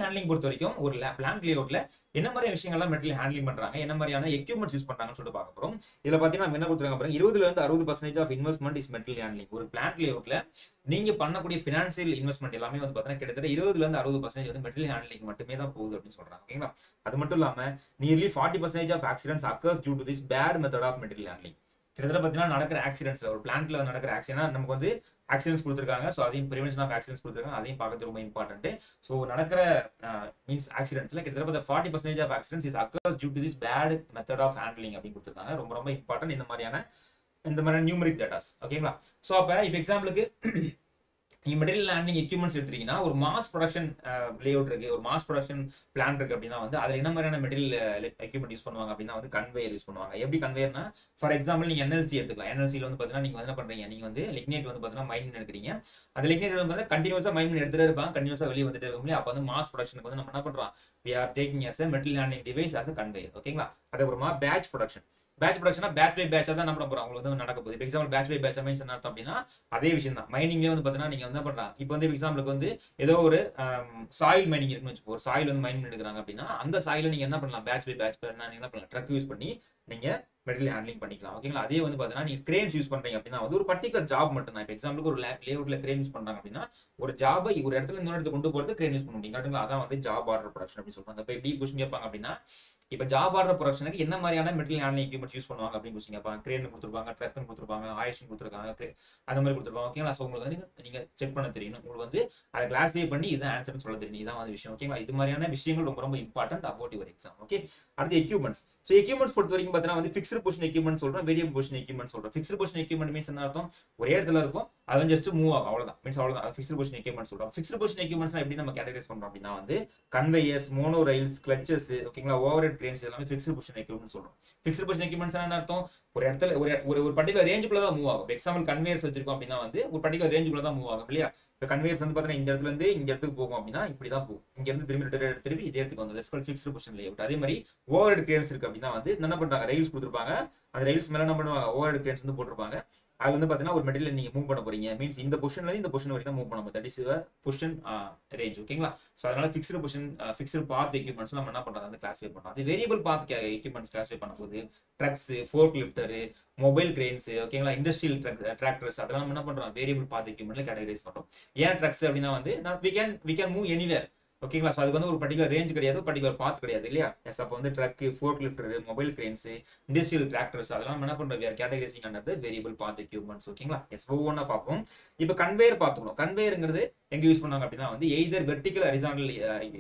ஹேண்ட்லிங் பொறுத்த வரைக்கும் ஒரு பிளான்ட் லேஅவுட்ல என்ன மாதிரி விஷயங்கள்லாம் மெட்டீரியல் ஹேண்ட்லிங் பண்றாங்க என்ன மாதிரியான எக்யூப்மெண்ட்ஸ் யூஸ் பண்றாங்கன்னு சொல்லிட்டு பார்க்க போறோம் இதுல பாத்தீங்கன்னா நம்ம என்ன கொடுத்துருக்காங்க 20-60% of investment is material handling ஒரு பிளான்ட் லேஅவுட்ல நீங்க பண்ணக்கூடிய பினான்சியல் இன்வெஸ்ட்மெண்ட் எல்லாமே வந்து பாத்தீங்கன்னா கிட்டத்தட்ட 20-60% வந்து மெட்டீரியல் ஹேண்ட்லிங் மட்டுமே தான் போகுது அப்படின்னு சொல்றாங்க ஓகேங்களா அது மட்டும் இல்லாம nearly 40% of accidents occurs due to this bad method of material handling கிட்டத்தட்ட பார்த்தீங்கன்னா நடக்கிற ஆக்சிடென்ட்ஸ் ஒரு பிளான்ட்ல நடக்கிற ஆக்சிடென்ட் நமக்கு வந்து ஆக்சிடென்ட்ஸ் கொடுத்துருக்காங்க. ஸோ அதையும் ப்ரிவென்ஷன் ஆஃப் ஆக்சிடென்ட்ஸ் கொடுத்துருக்காங்க, அதையும் பார்க்கறது ரொம்ப இம்பார்ட்டன்ட். ஸோ நடக்கிற மீன்ஸ் ஆக்சிடென்ட்ஸ்ல கிட்டத்தட்ட 40% of accidents is occurs due to this bad method of handling அப்படின்னு கொடுத்துருக்காங்க. ரொம்ப ரொம்ப இம்பார்ட்டன்ட் இந்த மாதிரியான நியூமரிக் டேட்டாஸ். ஓகேங்களா? ஸோ அப்போ இப்போ எக்ஸாம்பிளுக்கு நீ மெட்டீரியல் ஹேண்ட்லிங் எக்யூப்மெண்ட்ஸ் எடுத்துட்டீங்கன்னா ஒரு மாஸ் ப்ரொடக்ஷன் லேஅவுட் இருக்கு, ஒரு மாஸ் ப்ரொடக்ஷன் பிளான் இருக்கு அப்படின்னா வந்து அதில் என்ன மாதிரியான மெட்டீரியல் எக்யூப்மெண்ட் யூஸ் பண்ணுவாங்க அப்படின்னா வந்து கன்வேயர் யூஸ் பண்ணுவாங்க. எப்படி கன்வேயர்னா, ஃபார் எக்ஸாம்பிள் நீங்கள் என்எல்சி எடுத்துக்கலாம். என்எல்சியில் வந்து பார்த்தீங்கன்னா நீங்கள் என்ன பண்ணுறீங்க, நீங்கள் வந்து லிக்னைட் வந்து பார்த்தீங்கன்னா மைன் எடுக்கிறீங்க. அந்த லிக்னைட் வந்து பார்த்தீங்கன்னா கண்டினியூஸாக மைன் எடுத்துகிட்டே இருப்பாங்க, கண்டினியூஸாக வெளியே வந்துட்டு இருக்கும் இல்லையா. அப்போ வந்து மாஸ் ப்ரொடக்ஷனுக்கு வந்து நம்ம என்ன பண்ணுறோம், we are taking as a material handling device as a conveyor. ஓகேங்களா? அதுக்கப்புறமா பேட்ச் ப்ரொடக்ஷன், பேட்ச் ப்ரொடக்ஷனா பேட்ச் பை பேட்சா தான் நம்ம போறோம் உங்களுக்கு வந்து நடக்க போகுது. இப்போ எக்ஸாம்பிள் பேட்ச் பை பேட்சா மீன்ஸ் என்ன அர்த்தம் அப்படின்னா, அதே விஷயம் தான் மைனிங்ல வந்து பார்த்தீங்கன்னா நீங்க என்ன பண்றாங்க, இப்போ வந்து எக்ஸாம்பிளுக்கு வந்து ஏதோ ஒரு சாயில் மைனிங் இருக்குன்னு வச்சுப்போம். ஒரு சாயில் வந்து மைனிங் எடுக்கிறாங்க அப்படின்னா அந்த சாயில நீங்க என்ன பண்ணலாம், பேட்ச் பை பேட்ச் பண்ணலாம், என்ன பண்ணலாம், ட்ரக் யூஸ் பண்ணி நீங்க மெட்டீரியல் ஹேண்ட்லிங் பண்ணிக்கலாம். ஓகேங்களா? அதே வந்து பார்த்தீங்கன்னா நீங்க கிரேன்ஸ் யூஸ் பண்றீங்க அப்படின்னா வந்து ஒரு பர்டிகுலர் ஜாப் மட்டும் தான். இப்போ எக்ஸாம்பிளுக்கு ஒரு லேஅவுட்ல கிரேன் யூஸ் பண்றாங்க அப்படின்னா ஒரு ஜாபை ஒரு இடத்துல இன்னொரு இடத்துக்கு கொண்டு போறது கிரேன் யூஸ் பண்ண முடியும். கரெக்ட்டுங்களா? அதான் வந்து ஜாப் ஆர்டர் ப்ரொடக்ஷன் அப்படின்னு சொல்றாங்க. இப்போ எப்படி கொஸ்டின் கேட்பாங்க அப்படின்னா, இப்போ ஜாப் ஆர்டர் ப்ரொடக்ஷனுக்கு என்ன மாதிரியான மெட்டீரியல் ஹேண்ட்லிங் எக்யூப்மெண்ட்ஸ் யூஸ் பண்ணுவாங்க அப்படின்னு கொஸ்டின் கேட்பாங்க. கிரேன் கொடுத்துருப்பாங்க, ட்ரக்குன்னு கொடுத்துருப்பாங்க, ஆயிஷன் கொடுத்துருக்காங்க, அந்த மாதிரி கொடுத்துருப்பாங்க. ஓகேங்களா? ஸோ உங்களுக்கு வந்து நீங்க செக் பண்ண தெரியணும், உங்களுக்கு வந்து அதை கிளாஸிஃபை பண்ணி இதான் ஆன்சர்னு சொல்ல தெரியும். இதான் வந்து விஷயம். ஓகேங்களா? இது மாதிரியான விஷயங்கள் ரொம்ப ரொம்ப important about your exam. Okay, அடுத்து எக்யூப்மெண்ட்ஸ். ஸோ எக்யூப்மெண்ட்ஸ் பொறுத்த வரைக்கும் பார்த்தீங்கன்னா வந்து ஃபிக்ஸ்டு பொசிஷன் எக்யூப்மெண்ட் சொல்றோம், வேரியபிள் பொசிஷன் எக்யூப்மெண்ட் சொல்றோம். ஃபிக்ஸ்டு பொசிஷன் எக்யூப்மெண்ட் மீன்ஸ் என்ன அர்த்தம், ஒரே இடத்துல இருக்கும், அது ஜஸ்ட் மூவ் ஆகும், அவ்வளவுதான். மீன்ஸ் அவ்வளவுதான் ஃபிக்ஸ்டு பொசிஷன் எக்யூப்மெண்ட் சொல்றோம். ஃபிக்ஸ்டு பொசிஷன் எக்யூப்மெண்ட்ஸ் எப்படி நம்ம கேட்டகரைஸ் பண்றோம் அப்படின்னா வந்து கன்வேயர்ஸ், மோனோ ரயில்ஸ், கிளச்சஸ், ஓகேங்களா, ஓவர்ஹெட் கிரேன்ஸ், எல்லாமே ஃபிக்ஸ்டு பொசிஷன் எக்யூப்மெண்ட்ஸ் சொல்றோம். ஃபிக்ஸ்டு பொசிஷன் எக்யூப்மெண்ட்ஸ் என்ன அர்த்தம், ஒரு இடத்துல ஒரு பர்டிகுலர் ரேஞ்சுக்குள்ள தான் மூவ் ஆகும். எக்ஸாம்பிள் கன்வேயர்ஸ் வச்சிருக்கோம் அப்படின்னா வந்து ஒரு பர்டிகுலர் ரேஞ்சுக்குள்ள தான் மூவ் ஆகும் இல்லையா. இப்போ கன்வேயர்ஸ் வந்து பார்த்தீங்கன்னா இந்த இடத்துல இருந்து இந்த இடத்துக்கு போகும் அப்படின்னா இப்படி தான் போகும், இங்க இருந்து திரும்பி இதே இடத்துக்கு வந்து that's called fixed position layout. அதே மாதிரி ஓவர்ஹெட் கிரேன்ஸ் இருக்கு அப்படின்னா வந்து என்ன பண்றாங்க, ரயில்ஸ் கொடுத்துருப்பாங்க, அந்த ரயில்ஸ் மேல என்ன பண்ணுவாங்க, ஓவர்ஹெட் கிரேன்ஸ் வந்து போட்டிருப்பாங்க. அது வந்து பார்த்தீங்கன்னா ஒரு மெட்டீரியல் நீங்க மூவ் பண்ண போறீங்க, மீன்ஸ் இந்த பொசிஷன்ல இந்த பொசிஷன் வரைக்கும் மூவ் பண்ண போறீங்க, that is your position range. ஓகேங்களா? ஸோ அதனால fixed position fixed path equipments நம்ம என்ன பண்றது அந்த கிளாஸிஃபை பண்றோம். அது வேரியபிள் பாத் எக்யூப்மெண்ட்ஸ் கிளாஸிஃபை பண்ணும்போது trucks, fork lifter, mobile cranes, ஓகேங்களா, இண்டஸ்ட்ரியல் டிராக்டர்ஸ், அதெல்லாம் நம்ம என்ன பண்றோம் வேரியபிள் பாத் எக்யூப்மெண்ட்ல கேட்டகரைஸ் பண்றோம். ஏன் ட்ரக்ஸ் அப்படின்னா வந்து வி கேன் மூவ் எனிவேர். ஓகேங்களா? ஸோ அதுக்கு வந்து ஒரு பர்டிகுலர் ரேஞ்ச் கிடையாது, பர்டிகுலர் பாத் கிடையாது இல்லையா. எஸ், அப்போ வந்து truck, fork lifter, mobile cranes, industrial tractors, அதெல்லாம் என்ன பண்ணுற வேறு கேட்டகரைசிங் ஆனது வேரியபிள் பாத் எக்யூப்மெண்ட்ஸ். ஓகேங்களா? எஸ், ஒவ்வொன்றா பார்ப்போம். இப்போ கன்வேயர் பார்த்துக்கணும். கன்வேயருங்கிறது எங்கே யூஸ் பண்ணாங்க அப்படின்னா வந்து எய்தர் வெர்டிகல் ஹரிசாண்டல்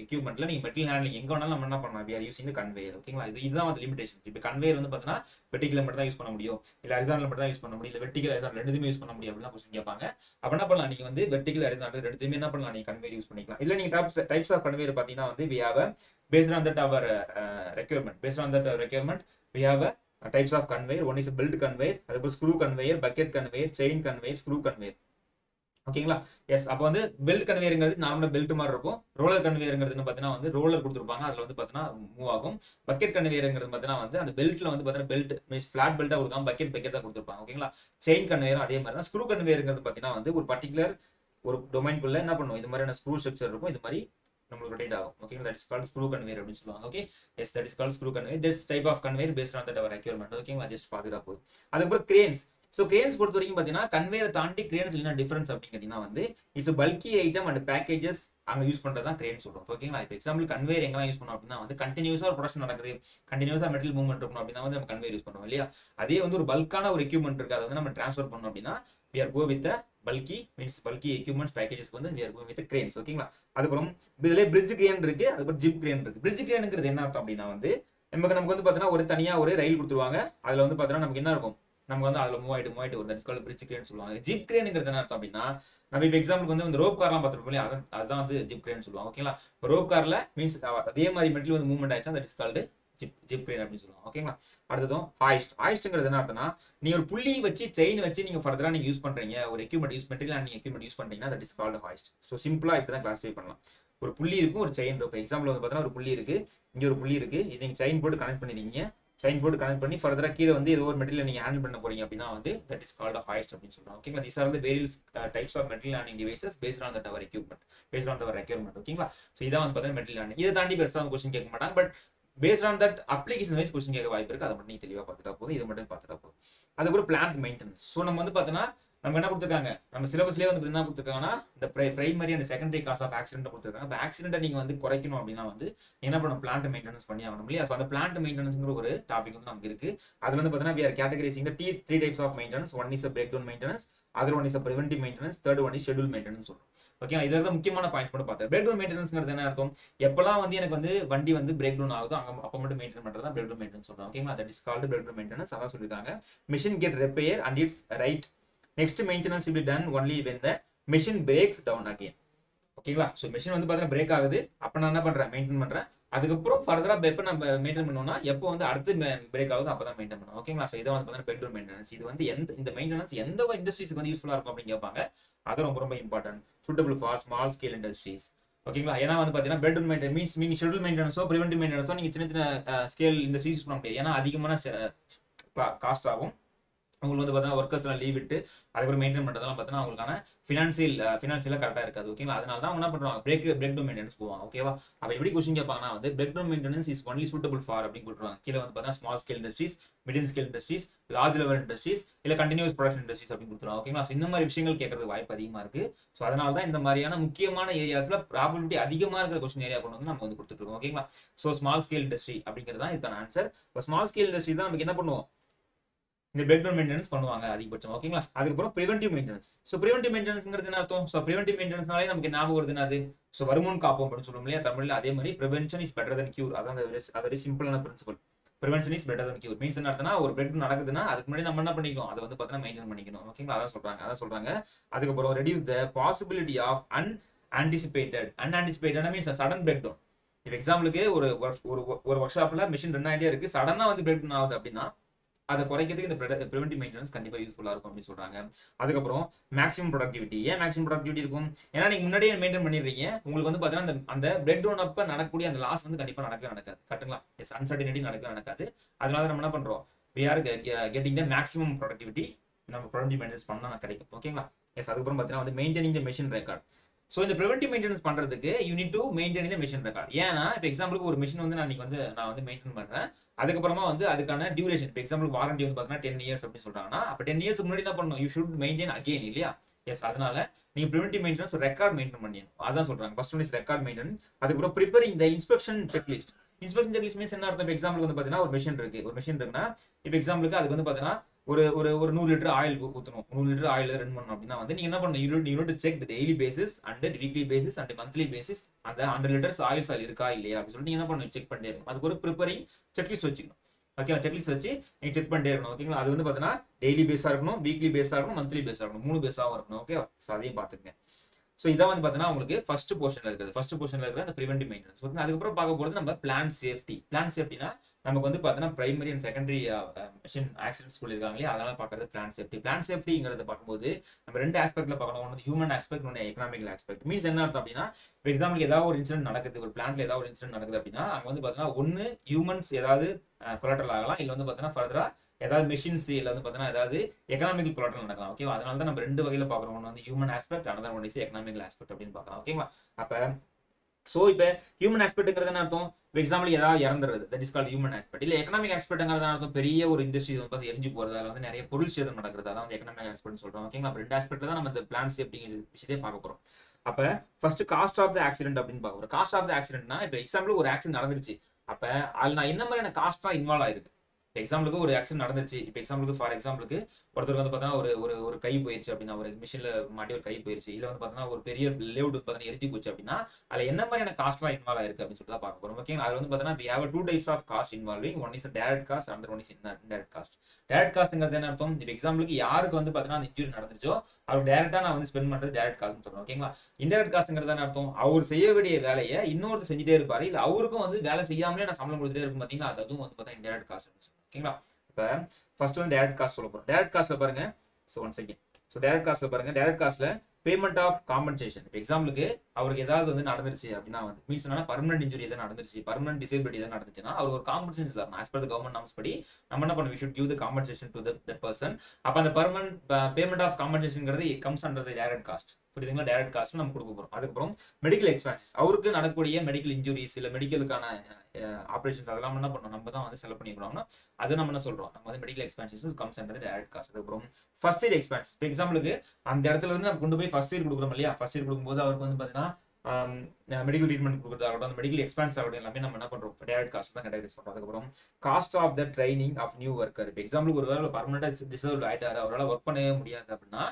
எக்யூப்மெண்ட்ல நீங்க மெட்டீரியல் ஹேண்ட்லிங் எங்க வேணாலும் நம்ம என்ன பண்ணலாம், we are using the conveyor. ஓகேங்களா? இதுதான் வந்து லிமிடேஷன். இப்போ கன்வேயர் வந்து பார்த்தீங்கன்னா வெர்டிகல் மட்டும் தான் யூஸ் பண்ண முடியும், இல்லை ஹரிசாண்டல் மட்டும் தான் யூஸ் பண்ண முடியும், இல்லை வெர்டிகல் ஹரிசாண்டல் ரெண்டுமே யூஸ் பண்ண முடியும் அப்படின்னா கொஸ்டின் கேட்பாங்க. அப்போ என்ன பண்ணலாம், நீங்க வந்து வெர்டிகல் ஹரிசாண்டல் ரெண்டுமே என்ன பண்ணலாம், நீங்க கன்வேயர் யூஸ் பண்ணிக்கலாம். இல்லை நீங்க டைப்ஸ் ஆஃப் கன்வேயர் பார்த்தீங்கன்னா வந்து we have based on that our requirement, we have types of conveyor. One is a belt conveyor, அதுக்கு screw conveyor, bucket conveyor, chain conveyor, screw conveyor. ஓகேங்களா? எஸ், அப்போ வந்து பெல்ட் கன்வேயருங்கிறது நார்மலாக பெல்ட் மாதிரி இருக்கும். ரோலர் கன்வேயருங்கிறதுன்னு பார்த்தீங்கன்னா வந்து ரோலர் கொடுத்துருப்பாங்க, அதில் வந்து பார்த்தீங்கன்னா மூவ் ஆகும். பக்கெட் கன்வேயருங்கிறது பார்த்தீங்கன்னா வந்து அந்த பெல்ட்டில் வந்து பார்த்தீங்கன்னா பெல்ட் மீன்ஸ் ஃபிளாட் பெல்ட்டாக கொடுக்காம பக்கெட் தான் கொடுத்துருப்பாங்க. ஓகேங்களா? செயின் கன்வேயரும் அதே மாதிரி தான். ஸ்க்ரூ கன்வேயருங்கிறது பார்த்தீங்கன்னா வந்து ஒரு பர்டிகுலர் ஒரு டொமைன்குள்ளே என்ன பண்ணுவோம், இது மாதிரியான ஸ்க்ரூ ஸ்ட்ரக்சர் இருக்கும், இது மாதிரி நம்மளுக்கு ரொட்டேட் ஆகும். ஓகேங்களா? That is called screw conveyor அப்படின்னு சொல்லுவாங்க. Okay, yes, that is called screw conveyor. This type of conveyor based on that our requirement. ஓகேங்களா? ஜஸ்ட் பார்த்துக்கிட்டா போதும். அதுக்கப்புறம் கிரேன்ஸ். ஸோ கிரேன்ஸ் பொறுத்த வரைக்கும் பார்த்தீங்கன்னா கன்வேயரை தாண்டி கிரேன்ஸ் என்ன டிஃபரன்ஸ் அப்படின்னு கேட்டீங்கன்னா வந்து it's bulky item and packages அங்கே யூஸ் பண்ணுறது தான் கிரேன் சொல்கிறோம். ஓகேங்களா? இப்போ எக்ஸாம்பிள் கன்வேயர் எங்கெல்லாம் யூஸ் பண்ணோம் அப்படின்னா வந்து கண்டினியூஸாக ஒரு ப்ரொடக்ஷன் நடக்குது, கண்டினியூஸாக மெட்டீரியல் மூவ்மெண்ட் இருக்கணும் அப்படின்னா வந்து நம்ம கன்வேயர் யூஸ் பண்ணுவோம் இல்லையா. அதே வந்து ஒரு பல்கான ஒரு எக்யூப்மெண்ட் இருக்குது, அதை வந்து நம்ம ட்ரான்ஸ்ஃபர் பண்ணோம் அப்படின்னா we are go with the bulky means bulky equipments packages வந்து we are go with the cranes. ஓகேங்களா? அதுக்கப்புறம் இதுல bridge crane இருக்கு, அதுக்கப்புறம் jib crane இருக்கு. bridge craneங்கிறது என்ன அர்த்தம் அப்படின்னா வந்து நமக்கு வந்து பார்த்தீங்கன்னா ஒரு தனியாக ஒரு ரயில் கொடுத்துருவாங்க, அதில் வந்து பார்த்தீங்கன்னா நமக்கு என்ன இருக்கும், நமக்கு வந்து அதில் மூவாயிட்டு ஒரு தட்ஸ் கால்ட் பிரிட்ஜ் கிரேன்னு சொல்லுவாங்க. ஜிப் கிரேனுங்கிறது என்ன அர்த்தம் அப்படின்னா நம்ம இப்போ எக்ஸாம்பிளுக்கு வந்து ரோப் கார்லாம் பார்த்துருப்போம் இல்லையா, அதுதான் வந்து ஜிப் கிரேன்னு சொல்லுவாங்க. ஓகேங்களா? ரோப் காரில் மீன்ஸ் அதே மாதிரி மெட்டீரியல் வந்து மூவ்மெண்ட் ஆயிடுச்சா தட்ஸ் கால்ட் ஜிப் கிரேன் அப்படின்னு சொல்லுவாங்க. ஓகேங்களா? அடுத்ததும் ஹாய்ஸ்ட். ஹாய்ஸ்ட்ங்கிறது என்ன அர்த்தம்னா நீங்க ஒரு புள்ளி வச்சு செயின் வச்சு நீங்க ஃபர்தரா நீங்க யூஸ் பண்றீங்க, ஒரு எக்யூப்மெண்ட் யூஸ் மெட்டீரியல் அண்ட் நீங்க எக்யூப்மெண்ட் யூஸ் பண்றீங்கன்னா that is called hoist. So சிம்பிளா இப்படிதான் கிளாஸிஃபை பண்ணலாம். ஒரு புள்ளி இருக்கும், ஒரு செயின் இருக்கும். எக்ஸாம்பிள் வந்து பார்த்தீங்கன்னா ஒரு புள்ளி இருக்கு, இங்க ஒரு புள்ளி இருக்கு, இது நீங்க செயின் போட்டு கனெக்ட் பண்ணிருக்கீங்க, சைன் போர்டு கனெக்ட் பண்ணி ஃபர்தரா கீழே வந்து ஏதோ ஒரு மெட்டீரியல் நீங்க ஹேண்டில் பண்ண போறீங்க அப்படின்னா வந்து தட் இஸ் கால்ட் ஹாய்ஸ்ட் அப்படின்னு சொல்றாங்க. ஓகேங்களா? These are the various types of material handling devices based on our equipment, based on our requirement. ஓகேங்களா? சோ இதான் வந்து பார்த்தீங்கன்னா மெட்டீரியல் ஹேண்டிங். இதை தாண்டி பெருசா கொஸ்டின் கேட்க மாட்டாங்க, but based on that application wise question கேட்க வாய்ப்பு இருக்கு. அதை மட்டும் நீ தெளிவாக பார்த்துட்டா போதும், இது மட்டும் பார்த்துட்டா போதும். அதுக்கப்புறம் பிளான்ட் மெயின்டெனன்ஸ். ஸோ நம்ம வந்து பார்த்தீங்கன்னா நம்ம என்ன கொடுத்திருக்காங்க நம்ம சிலபஸ்லயே வந்து என்ன கொடுத்திருக்காங்கன்னா இந்த primary and secondary cos of accident கொடுத்திருக்காங்க. அப்ப ஆக்சிடென்ட்டை நீங்க வந்து குறைக்கணும் அப்படின்னா வந்து என்ன பண்ணணும் பிளான்ட் மெயின்டெனன்ஸ் பண்ணி ஆகணும் இல்லையா. சோ அந்த பிளான்ட் மெயின்டெனன்ஸ்ங்கிற ஒரு டாபிக் வந்து நமக்கு இருக்கு. அதுல வந்து பாத்தீங்கன்னா we are categorizing the three types of maintenance. One is a breakdown maintenance, other one is a preventive maintenance, third one is schedule maintenance சொல்றோம். ஓகேவா, இதுல இருக்க முக்கியமான பாயிண்ட்ஸ் மட்டும் பார்த்தா breakdown maintenanceங்கிறது என்ன அர்த்தம், எப்பலாம் வந்து எனக்கு வந்து வண்டி வந்து breakdown ஆகுதோ அப்ப மட்டும் மெயின்டெய்ன் பண்றதா breakdown maintenance சொல்றோம். ஓகேங்களா, that is called breakdown maintenance. அதான் சொல்லிருக்காங்க machine get repair and its right. Next maintenance will be done only when the machine breaks down again. Okay la, so machine வந்து பாத்தீங்கன்னா break ஆகுது அப்ப நான் என்ன பண்றேன் மெயின்டைன் பண்றேன். அதுக்கப்புறம் ஃபர்தரா எப்ப நம்ம மெயின்டைன் பண்ணோம்னா எப்போ வந்து அடுத்து பிரேக் ஆகுது அப்பதான் மெயின்டைன் பண்ணுவோம். ஓகேங்களா, சோ இதை வந்து பாத்தீங்கன்னா பெட்ரோல் மெயின்டெனன்ஸ். இது வந்து இந்த மெயின்டெனன்ஸ் எந்த இண்டஸ்ட்ரீஸ்க்கு வந்து யூஸ்ஃபுல்லா இருக்கும் அப்படின்னு கேட்பாங்க. அது ரொம்ப ரொம்ப important, suitable for small scale industries. ஓகேங்களா, ஏன்னா வந்து பாத்தீங்கன்னா பெட்ரோல் மெயின்டெனன்ஸ் மீன்ஸ் நீங்க ஷெட்யூல் மெயின்டெனன்ஸோ பிரிவென்டிவ் மெயின்டெனன்ஸோ நீங்க சின்ன சின்ன ஸ்கேல் இண்டஸ்ட்ரீஸ் யூஸ் பண்ண முடியாது. ஏன்னா அதிகமான காஸ்ட் ஆகும். உங்களுக்கு வந்து பார்த்தீங்கன்னா ஒர்க்கர்ஸ் எல்லாம் லீவ் விட்டு அதுக்கப்புறம் மெயின்டைன் பண்றதெல்லாம் பார்த்தீங்கன்னா அவங்களுக்கான ஃபினான்சியலா கரெக்டா இருக்காது. ஓகேங்களா, அதனால தான் என்ன பண்றாங்க பிரேக்டவுன் மெயின்டெனன்ஸ் போவாங்க. ஓகேவா, அப்ப எப்படி கொஸ்டின் கேட்பாங்கன்னா வந்து breakdown maintenance is only suitable for அப்படின்னு சொல்றாங்க. கீழே வந்து பார்த்தீங்கன்னா small scale industries, medium scale industries, large level industries, இல்ல கண்டினியூஸ் ப்ரொடக்ஷன் இண்டஸ்ட்ரீஸ் அப்படின்னு கொடுத்துருவாங்க. ஓகேங்களா, இந்த மாதிரி விஷயங்கள் கேட்கறது வாய்ப்பு அதிகமா இருக்கு. ஸோ அதனால தான் இந்த மாதிரியான முக்கியமான ஏரியாஸ்ல ப்ராபபிலிட்டி அதிகமா இருக்கிற கொஸ்டின் ஏரியா கொண்டு வந்து நம்ம வந்து கொடுத்துட்டு இருக்கோம். ஓகேங்களா, ஸோ ஸ்மால் ஸ்கேல் இண்டஸ்ட்ரி அப்படிங்கிறது தான் இதுக்கான ஆன்சர். இப்போ ஸ்மால் ஸ்கேல் இண்டஸ்ட்ரி தான் நமக்கு என்ன பண்ணுவோம் இந்த பிரேக்டவுன் மெயின்டெனன்ஸ் பண்ணுவாங்க அதிகபட்சம். ஓகேங்களா, அதுக்கப்புறம் பிரிவென்டிவ் மெயின்டெனன்ஸ். ஸோ பிரிவென்டிவ் மெயின்டெனன்ஸ்ங்கிறது என்ன அர்த்தம், ஸோ பிரிவென்டிவ் மெயின்டெனன்ஸ்னாலே நமக்கு ஞாபகம் வருது என்னது, ஸோ வருமுன் காப்போம் அப்படின்னு சொல்லுவோம் இல்லையா தமிழ்ல. அதே மாதிரி prevention is better than cure, அதான் அதோட சிம்பிளான principle. Prevention is better than cure means என்ன அர்த்தம்னா ஒரு பிரேக்டவுன் நடக்குதுன்னா அதுக்கு முன்னாடி நம்ம என்ன பண்ணிக்கணும் அதை வந்து பார்த்தீங்கன்னா மெயின்டைன் பண்ணிக்கணும். ஓகேங்களா, அதான் சொல்றாங்க. அதுக்கப்புறம் reduce the possibility of unanticipated means sudden breakdown. இப்போ எக்ஸாம்பிளுக்கு ஒரு ஒர்க் ஷாப்ல மிஷின் ரன் ஆகிட்டே இருக்கு, சடனா வந்து பிரேக்டவுன் ஆகுது அப்படின்னா அதை குறைக்கிறதுக்கு இந்த பிரிவென்டிவ் மெயின்டெனன்ஸ் கண்டிப்பா யூஸ்ஃபுல்லா இருக்கும் அப்படின்னு சொல்றாங்க. அதுக்கப்புறம் மேக்ஸிமம் ப்ரொடக்டிவிட்டி. ஏன் மேக்ஸிமம் ப்ரொடக்டிவிட்டி இருக்கும், ஏன்னா நீங்க முன்னாடியே மெயின்டைன் பண்ணிடுறீங்க. உங்களுக்கு வந்து பாத்தீங்கன்னா அந்த பிரேக்டவுன் அப்ப நடக்கக்கூடிய அந்த லாஸ் வந்து கண்டிப்பா நடக்காது. கரெக்ட்டுங்களா, எஸ் அன்சர்டனிட்டி நடக்காது. அதனால நம்ம என்ன பண்றோம் we are getting the maximum productivity, நம்ம ப்ரொடக்டிவ் மெயின்டெனன்ஸ் பண்ணா கிடைக்கும். ஓகேங்களா, எஸ். அதுக்கப்புறம் பாத்தீங்கன்னா வந்து maintaining the machine record. So இந்த ப்ரிவென்டிவ் மெயின்டெனன்ஸ் பண்றதுக்கு you need to maintain the machine record. ஏன்னா இப்போ எக்ஸாம்பிளுக்கு ஒரு மிஷின் வந்து நான் வந்து மெயின்டைன் பண்றேன், அதுக்கப்புறமா வந்து அதுக்கான டியூரேஷன் இப்போ எக்ஸாம்பிள் வாரண்டி வந்து பார்த்தீங்கன்னா 10 years அப்படின்னு சொல்றாங்கன்னா அப்போ 10 years முன்னாடி என்ன பண்ணணும் யூ ஷுட் மெயின்டைன் அகெயின் இல்லையா. எஸ், அதனால நீங்க ப்ரிவென்டிவ் மெயின்டெனன்ஸ் ரெக்கார்ட் மெயின்டைன் பண்ணிடணும். அதான் சொல்றாங்க first one is record maintenance. அதுக்கப்புறம் preparing the inspection checklist means என்ன அர்த்தம், இப்போ எக்ஸாம்பிளுக்கு வந்து பார்த்தீங்கன்னா ஒரு மிஷின் இருக்குன்னா இப்போ எக்ஸாம்பிளுக்கு அதுக்கு வந்து பார்த்தீங்கன்னா ஒரு 100 லிட்டர் ஆயில் ஊற்றணும், 100 லிட்டர் ஆயில் ரன் பண்ணணும் அப்படின்னா வந்து நீங்க என்ன பண்ணணும் you need to check the daily basis and weekly basis and monthly basis அந்த 100 லிட்டர்ஸ் ஆயில் இருக்கா இல்லையா அப்படின்னு சொல்லிட்டு நீங்க என்ன பண்ணணும் செக் பண்ணிட்டே இருக்கணும். அதுக்கு ஒரு ப்ரிப்பரிங் செக்லிஸ்ட் வச்சுக்கணும். ஓகேங்களா, செக்லிஸ்ட் வச்சு நீங்க செக் பண்ணிட்டே இருக்கணும். ஓகேங்களா, அது வந்து பார்த்தீங்கன்னா டெய்லி பேஸா இருக்கணும், வீக்லி பேஸா இருக்கணும், மந்த்லி பேஸா இருக்கணும், 3 பேஸாவும் இருக்கணும். ஓகே, ஸோ அதையும் பார்த்துக்கங்க. ஸோ இதான் வந்து பார்த்தீங்கன்னா உங்களுக்கு ஃபர்ஸ்ட் போர்ஷன்ல இருக்கிற அந்த ப்ரிவென்டிவ் மெயின்டெனன்ஸ். அதுக்கப்புறம் பார்க்க போகிறது நம்ம பிளான் சேஃப்டினா நமக்கு வந்து பார்த்தீங்கன்னா primary and secondary machine accidents சொல்லியிருக்காங்க இல்லையா. அதனால பார்க்கறது பிளான் சேஃப்டிங்கிறத பார்க்கும்போது நம்ம 2 ஆஸ்பெக்ட்ல பார்க்கணும். ஒன்று ஹியூமன் ஆஸ்பெக்ட், ஒன்று எக்கனாமிக்கல் ஆஸ்பெக்ட். மீன்ஸ் என்ன அர்த்தம் அப்படின்னா எக்ஸாம்பிள் ஏதாவது ஒரு இன்சிடென்ட் நடக்குது, ஒரு பிளான்ட்ல ஏதாவது ஒரு இன்சிடென்ட் நடக்குது அப்படின்னா அங்கே வந்து பார்த்தீங்கன்னா ஒன்று ஹியூமன்ஸ் ஏதாவது கொலாட்டரல் ஆகலாம், இல்லை வந்து பார்த்தீங்கன்னா ஃபர்தரா ஏதாவது மிஷின்ஸ் இல்லை வந்து பார்த்தீங்கன்னா ஏதாவது எக்கனாமிக்கல் கொலாட்டரல் நடக்கலாம். ஓகேவா, அதனால தான் நம்ம 2 வகையில பார்க்குறோம். ஒன்று வந்து human aspect, another one is economical aspect அப்படின்னு பார்க்கலாம். ஓகேங்களா, இப்போ ஹியூமன் ஆஸ்பெக்ட்ங்கிறது என்ன அர்த்தம், இப்போ எக்ஸாம்பிள் ஏதாவது இறந்துறது that is called human aspect. இல்லை எக்கனாமிக் ஆஸ்பெக்ட்ங்கிறது என்ன அர்த்தம், பெரிய ஒரு இண்டஸ்ட்ரி வந்து எரிஞ்சு போறது, அதில் வந்து நிறைய பொருள் சேதம் நடக்கிறது, அதான் வந்து எக்கனாமிக் ஆஸ்பெக்ட்னு சொல்றோம். ஓகேங்களா, அப்போ 2 ஆஸ்பெக்ட் தான் நம்ம இந்த பிளான் சேஃப்டிங்கிற விஷயத்தையே பார்க்க போறோம். அப்போ first cost of the accident அப்படின்னு பார்க்குறோம். காஸ்ட் ஆஃப் த ஆக்சிடென்ட்னா இப்போ எக்ஸாம்பிள் ஒரு ஆக்சிடென்ட் நடந்துருச்சு, அப்போ அதில் நான் என்ன மாதிரியான காஸ்ட் தான் இன்வால்வ் ஆயிருக்கு. எக்ஸாம்பிளுக்கு ஒரு ஆக்சிடென்ட் நடந்துருச்சு, இப்போ ஃபார் எக்ஸாம்பிளுக்கு ஒருத்தருக்கு வந்து பார்த்தீங்கன்னா ஒரு கை போயிருச்சு அப்படின்னா, ஒரு மிஷின்ல மாட்டி ஒரு கை போயிருச்சு, இல்லை வந்து பார்த்தீங்கன்னா ஒரு பெரிய லேவுட் பார்த்தீங்கன்னா எரிஞ்சு போச்சு அப்படின்னா அதில் என்ன மாதிரியான காஸ்ட்லாம் இன்வால்வ் ஆயிருக்கு அப்படின்னு சொல்லிட்டு தான் பார்க்க போறோம். ஓகேங்களா, அது வந்து பார்த்தீங்கன்னா we have 2 types of cost involving, one is a direct cost and one is indirect cost. Direct காஸ்ட்ங்கிறது என்ன அர்த்தம், இப்போ எக்ஸாம்பிளுக்கு யாருக்கு வந்து பார்த்தீங்கன்னா அந்த இன்ஜுரி நடந்துருச்சோ அவர் டைரக்டா நான் வந்து ஸ்பெண்ட் பண்றது டைரக்ட் காஸ்ட்னு சொல்றோம். ஓகேங்களா, இன்டைரக்ட் காஸ்ட்ங்கிறது என்ன அர்த்தம், அவர் செய்ய வேண்டிய வேலையை இன்னொருத்தர் செஞ்சுட்டே இருப்பாரு, இல்லை அவருக்கும் வந்து வேலை செய்யாமலே நான் சம்பளம் கொடுத்துட்டே இருக்கும் பார்த்தீங்கன்னா அதுவும் வந்து பார்த்தீங்கன்னா இன்டைரக்ட் காஸ்ட். ஓகேங்களா, இப்போ ஃபர்ஸ்ட் வந்து டைரக்ட் காஸ்ட் சொல்ல போறோம். டைரக்ட் காஸ்ட்ல பாருங்க, டைரக்ட் காஸ்ட்ல பேமெண்ட் ஆஃப் காம்பன்சேஷன். இப்போ எக்ஸாம்பிளுக்கு அவருக்கு ஏதாவது வந்து நடந்துருச்சு அப்படின்னா வந்து மீன்ஸ் என்னன்னா பர்மனன்ட் இன்ஜுரி ஏதாவது நடந்துருச்சு, பர்மனன்ட் டிசேபிலிட்டி ஏதாவது நடந்துச்சுன்னா அவர் ஒரு compensation sir as per the government norms படி நம்ம என்ன பண்ண we should give the compensation to that person. அப்போ அந்த பர்மனன்ட் பேமெண்ட் ஆஃப் காம்பன்சேஷன்ங்கிறது comes under the direct cost. புரியுதுங்களா? டைரக்ட் காஸ்ட் நம்ம கொடுக்க போகிறோம். அதுக்கப்புறம் மெடிக்கல் எக்ஸ்பென்சஸ், அவருக்கு நடக்கூடிய மெடிக்கல் இன்ஜுரிஸ் இல்லை மெடிக்கலுக்கான ஆப்ரேஷன்ஸ் அதெல்லாம் என்ன பண்ணணும் நம்ம தான் வந்து செலவு பண்ணிக்கிறோம்னா அது நம்ம என்ன சொல்கிறோம், நம்ம வந்து medical expenses comes under direct cost. அதுக்கப்புறம் ஃபர்ஸ்ட் இயர் எக்ஸ்பென்ஸ், இப்போ எக்ஸாம்பிளுக்கு அந்த இடத்துல இருந்து நம்ம கொண்டு போய் ஃபர்ஸ்ட் இயர் கொடுக்குறோம் இல்லையா, ஃபர்ஸ்ட் இயர் கொடுக்கும்போது அவருக்கு வந்து பார்த்தீங்கன்னா மெடிக்கல் ட்ரீட்மெண்ட் கொடுக்குறதாகட்டும் அந்த மெடிக்கல் எக்ஸ்பென்ஸ் ஆகட்டும் எல்லாமே நம்ம என்ன பண்ணுறோம் டைரக்ட் காஸ்ட் தான் கேட்டகரைஸ் பண்ணுறோம். அதுக்கப்புறம் cost of the training of new worker. இப்போ எக்ஸாம்பிளுக்கு ஒரு வேலை பர்மனெண்டாக டிசேபிள் ஆகிட்டாரு அவரால் ஒர்க் பண்ணவே முடியாது அப்படின்னா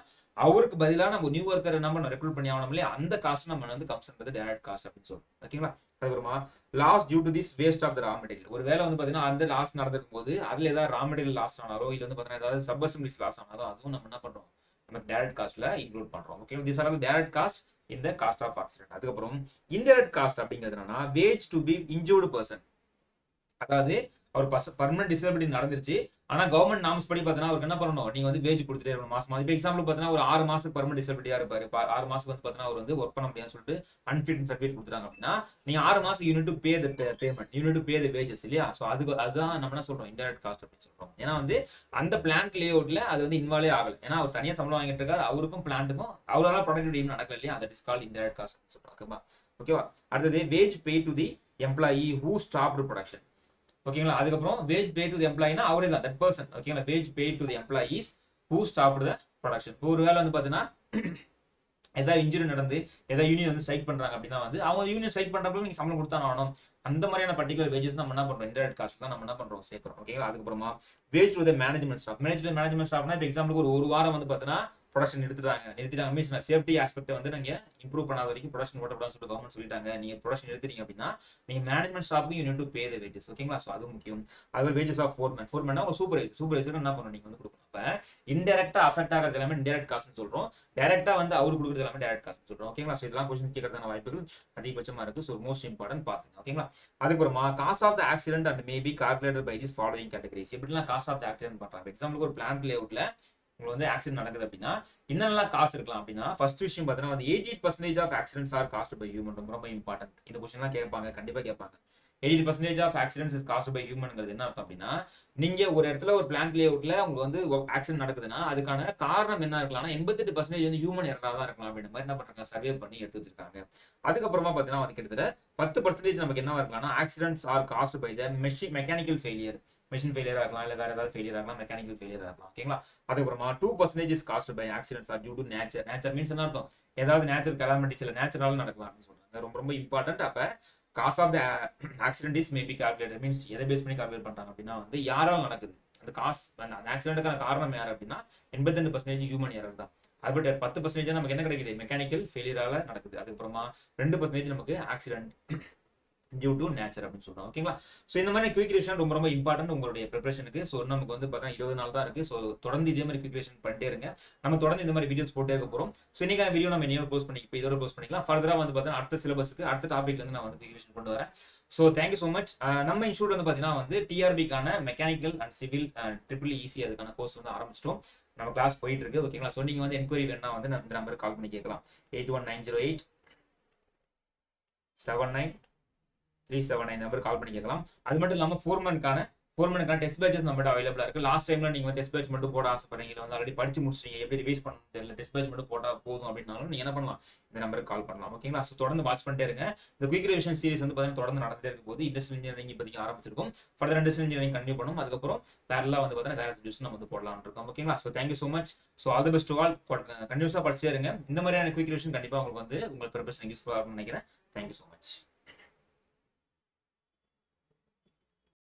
அவருக்கு பதிலாக நம்ம நியூ ஒர்க்கர் என்ன பண்ண ரெக்ரூட் பண்ணி ஆகணும் இல்லையா, அந்த காஸ்ட் நம்ம வந்து கம்ஸ் பண்ணுறது டைரக்ட் காஸ்ட் அப்படின்னு சொல்லுவோம். ஓகேங்களா? அதுக்கப்புறமா loss due to this waste of the raw material. ஒரு வேலை வந்து பார்த்தீங்கன்னா அந்த லாஸ் நடந்திருக்கும் போது அதில் ஏதாவது ரா மெட்டீரியல் லாஸ் ஆனாலோ இல்லை வந்து பார்த்தீங்கன்னா ஏதாவது சப்அசம்பிளிஸ் லாஸ் ஆனாலோ அதுவும் நம்ம என்ன பண்ணுறோம் நம்ம டைரக்ட் காஸ்ட்ல இன்க்ளூட் பண்ணுறோம். Okay, this are direct cost இந்த காஸ்ட் ஆஃப் ஆக்சிடென்ட். அதுக்கப்புறம் இன்டைரக்ட் காஸ்ட் அப்படிங்கிறது என்னன்னா wage to be injured person. அதாவது அவர் பர்மனன்ட் டிசபிலிட்டி நடந்துருச்சு ஆனா கவர்மெண்ட் நாம்ஸ் படி பார்த்தீங்கன்னா அவருக்கு என்ன பண்ணணும், நீங்க வந்து வேஜ் கொடுத்துட்டே இருக்கணும் மாசம். இப்போ எக்ஸாம்பிள் பார்த்தீங்கன்னா ஒரு 6 மாசத்துக்கு பர்மனன்ட் டிசபிலிட்டியா இருப்பாரு, 6 மாசத்துக்கு வந்து பார்த்தீங்கன்னா அவர் வந்து ஒர்க் பண்ண முடியாதுன்னு சொல்லிட்டு அன்ஃபிட் சர்டிஃபிகேட் கொடுத்துறாங்க அப்படின்னா நீங்க 6 மாசம் you need to pay the payment, you need to pay the wages இல்லையா. ஸோ அதுக்கு அதுதான் நம்ம என்ன சொல்றோம் இன்டைரக்ட் காஸ்ட் அப்படின்னு சொல்றோம். ஏன்னா வந்து அந்த பிளான்ட் லே அவுட்ல அது வந்து இன்வால்வே ஆகல, ஏன்னா அவர் தனியாக சம்பளம் வாங்கிட்டு இருக்காரு, அவருக்கும் பிளான்ட்டுக்கும் அவரால் ப்ராடக்டிவிட்டி நடக்கல இல்லையா, அந்த டிஸ்கால் இன்டைரக்ட் காஸ்ட் அப்படின்னு சொல்றாங்க. ஓகேவா? அடுத்தது wage pay to the employee who stopped production. ஓகேங்களா? அதுக்கப்புறம் வேஜ் பே டு எம்ப்ளாயினா அவரே தான் தட் பர்சன். ஓகேங்களா? Wage pay to employees who stopped the production. ஒரு வேலை வந்து பார்த்தீங்கன்னா ஏதாவது இன்ஜுரி நடந்து ஏதாவது யூனியன் வந்து ஸ்ட்ரைக் பண்றாங்க அப்படின்னா வந்து அவங்க யூனியன் ஸ்ட்ரைக் பண்றப்போ நீங்க சம்பளம் கொடுத்தா ஆகணும், அந்த மாதிரியான பர்டிகுலர் வேஜஸ் நம்ம என்ன பண்றோம் இன்டைரக்ட் காஸ்ட் தான் நம்ம என்ன பண்றோம் சேர்க்கிறோம். ஓகேங்களா? அதுக்கப்புறமா wage to management staff. Management ஸ்டாஃப்னா இப்போ எக்ஸாம்பிளுக்கு ஒரு வாரம் வந்து பார்த்தீங்கன்னா ப்ரொடக்ஷன் நிறுத்திட்டாங்க மீன்ஸ் நான் சேஃப்டி ஆஸ்பெக்ட் வந்து நாங்க இம்ப்ரூவ் பண்ணாத வரைக்கும் ப்ரொடக்ஷன் ஓட்டப்படாதுன்னு சொல்லிட்டு கவர்மெண்ட் சொல்லிட்டாங்க, நீங்க ப்ரொடக்ஷன் நிறுத்திட்டீங்க அப்படின்னா நீங்க மேனேஜ்மெண்ட் ஸ்டாஃப்க்கு you need to pay the wages. ஓகேங்களா? ஸோ அது முக்கியம். அதுவே வேஜஸ் ஆஃப் ஃபோர்மேன். ஃபோர்மேன்னா ஒரு சூப்பர்வைசர் என்ன பண்ணணும் நீங்க வந்து கொடுக்கணும். அப்ப இன்டெரக்டா அஃபெக்ட் ஆகிறது எல்லாமே இன்டெரக்ட் காஸ்ட்னு சொல்றோம், டைரக்டா வந்து அவரு கொடுக்குறது எல்லாமே டைரக்ட் காஸ்ட்னு சொல்றோம். ஓகேங்களா? ஸோ இதெல்லாம் கொஸ்டின் கேட்கறதுக்கான வாய்ப்புகள் அதிகபட்சமா இருக்கு. ஸோ மோஸ்ட் இம்பார்ட்டன்ட் பாத்துங்க. ஓகேங்களா? அதுக்கப்புறமா cost of the accident and maybe calculated by this following categories. எப்படிலாம் காஸ்ட் ஆஃப் த ஆக்சிடென்ட் பண்றாங்க? எக்ஸாம்பிளுக்கு ஒரு பிளான்ட் லேஅவுட்ல உங்களுக்கு வந்து ஆக்சிடென்ட் நடக்குது அப்படின்னா என்னெல்லாம் காசு இருக்கலாம் அப்படின்னா ஃபர்ஸ்ட் விஷயம் பார்த்தீங்கன்னா வந்து 88% of accidents are caused by human. ரொம்ப இம்பார்ட்டன்ட் இந்த கொஸ்டின்லாம் கேட்பாங்க, கண்டிப்பாக கேட்பாங்க. 88% of accidents is caused by ஹியூமன்ங்கிறது என்ன அர்த்தம் அப்படின்னா நீங்க ஒரு இடத்துல ஒரு பிளான்ட் லேஅவுட்ல உங்களுக்கு வந்து ஆக்சிடென்ட் நடக்குதுன்னா அதுக்கான காரணம் என்ன இருக்கலாம்னா 88% வந்து ஹியூமன் எரரா தான் இருக்கலாம் அப்படின்ற மாதிரி என்ன பண்றாங்க சர்வே பண்ணி எடுத்து வச்சிருக்காங்க. அதுக்கப்புறமா பார்த்தீங்கன்னா வந்து கிட்டத்தட்ட 10% நமக்கு என்னவா இருக்கலாம்னா accidents are caused by the mechanical failure, machine ஃபெயிலியரா இருக்கலாம் இல்ல வேற ஏதாவது ஃபெயிலியரா இருக்கலாம், மெக்கானிக்கல் ஃபெயிலியரா இருக்கலாம். ஓகேங்களா? அதுக்கப்புறமா 2% is caused by accidents are due to nature. Nature means என்ன அர்த்தம், ஏதாவது நேச்சர் கலாமிட்டிஸ் இல்ல நேச்சரால நடக்கலாம் அப்படின்னு சொல்றாங்க. ரொம்ப ரொம்ப இம்பார்ட்டன்ட். அப்ப cost of the accident is maybe calculated means எதை பேஸ் பண்ணி கால்குலேட் பண்றாங்க அப்படின்னா வந்து யாரால நடக்குது அந்த காஸ்ட் அந்த ஆக்சிடென்ட்டுக்கான காரணம் யார் அப்படின்னா 82% ஹியூமன் எரர் தான். அதுபோட்டு 10% நமக்கு என்ன கிடைக்குது, மெக்கானிக்கல் ஃபெயிலியரால நடக்குது. அதுக்கப்புறமா 2% நமக்கு ஆக்சிடென்ட் டியூ டு நேச்சர் அப்படின்னு சொல்றோம். ஓகேங்களா? ஸோ இந்த மாதிரி குயிக் ரிவிஷன் ரொம்ப ரொம்ப இம்பார்ட்டன்ட் உங்களுடைய ப்ரிப்ரேஷனுக்கு. ஸோ நமக்கு வந்து பார்த்தீங்கன்னா 20 நாள் தான் இருக்கு. ஸோ தொடர்ந்து இதே மாதிரி குயிக் ரிவிஷன் பண்ணிட்டே இருங்க. நம்ம தொடர்ந்து இந்த மாதிரி வீடியோஸ் போட்டே இருக்க போறோம். ஸோ இன்னைக்கான வீடியோ நம்ம என்னோட போஸ்ட் பண்ணி இப்போ இதோட போஸ்ட் பண்ணிக்கலாம். ஃபர்தரா வந்து பார்த்தீங்கன்னா அடுத்த சிலபஸ்க்கு அடுத்த டாபிக்ல இருந்து நான் வந்து குயிக் ரிவிஷன் கொண்டு வரேன். So thank you so much. நம்ம இன்ஸ்டியூட் வந்து பார்த்தீங்கன்னா வந்து டிஆர்பிக்கான mechanical and civil triple EC அதுக்கான கோர்ஸ் வந்து ஆரம்பிச்சிட்டோம். நம்ம கிளாஸ் போயிட்டு இருக்கு. ஓகேங்களா? ஸோ நீங்க வந்து என்கொயரி வேணா வந்து நான் இந்த நம்பருக்கு கால் பண்ணி கேட்கலாம். 8190879379 நம்பர் கால் பண்ணி கேட்கலாம். அது மட்டும் இல்லாமல் ஃபோர்மேனுக்கான டெஸ்ட் பேட்சஸ் நம்மகிட்ட அவைலபிளா இருக்கு. லாஸ்ட் டைம்ல நீங்க டெஸ்ட் பேட்ச் மட்டும் போட ஆசைப்படுறீங்க இல்லை வந்து ஆல்ரெடி படிச்சு முடிச்சிட்டீங்க எப்படி ரிவைஸ் பண்ணணும் தெரியல டெஸ்ட் பேட்ச் மட்டும் போட்டா போதும் அப்படின்னாலும் நீங்க என்ன பண்ணலாம் இந்த நம்பருக்கு கால் பண்ணலாம். ஓகேங்களா? ஸோ தொடர்ந்து வாட்ச் பண்ணிட்டே இருங்க. இந்த குயிக் ரிவிஷன் சீரிஸ் வந்து பார்த்தீங்கன்னா தொடர்ந்து நடந்துட்டே இருக்கும் போது இண்டஸ்ட்ரியல் இன்ஜினியரிங் இப்போதைக்கு ஆரம்பிச்சிருக்கும். ஃபர்தர் இண்டஸ்ட்ரியல் இன்ஜினியரிங் கண்டினியூ பண்ணும். அதுக்கப்புறம் வேறலாம் வந்து பார்த்தீங்கன்னா வேற சப்ஜெக்ட்ஸ் நம்ம வந்து போடலாம்னு இருக்கோம். ஓகேங்களா? So thank you so much. So all the best to all. கண்டினியூஸா படிச்சே இருங்க. இந்த மாதிரியான குயிக் ரிவிஷன் கண்டிப்பாக உங்களுக்கு வந்து உங்கள் ப்ரிப்பரேஷன் யூஸ்ஃபுல்லாக இருக்கும்னு நினைக்கிறேன். Thank you so much.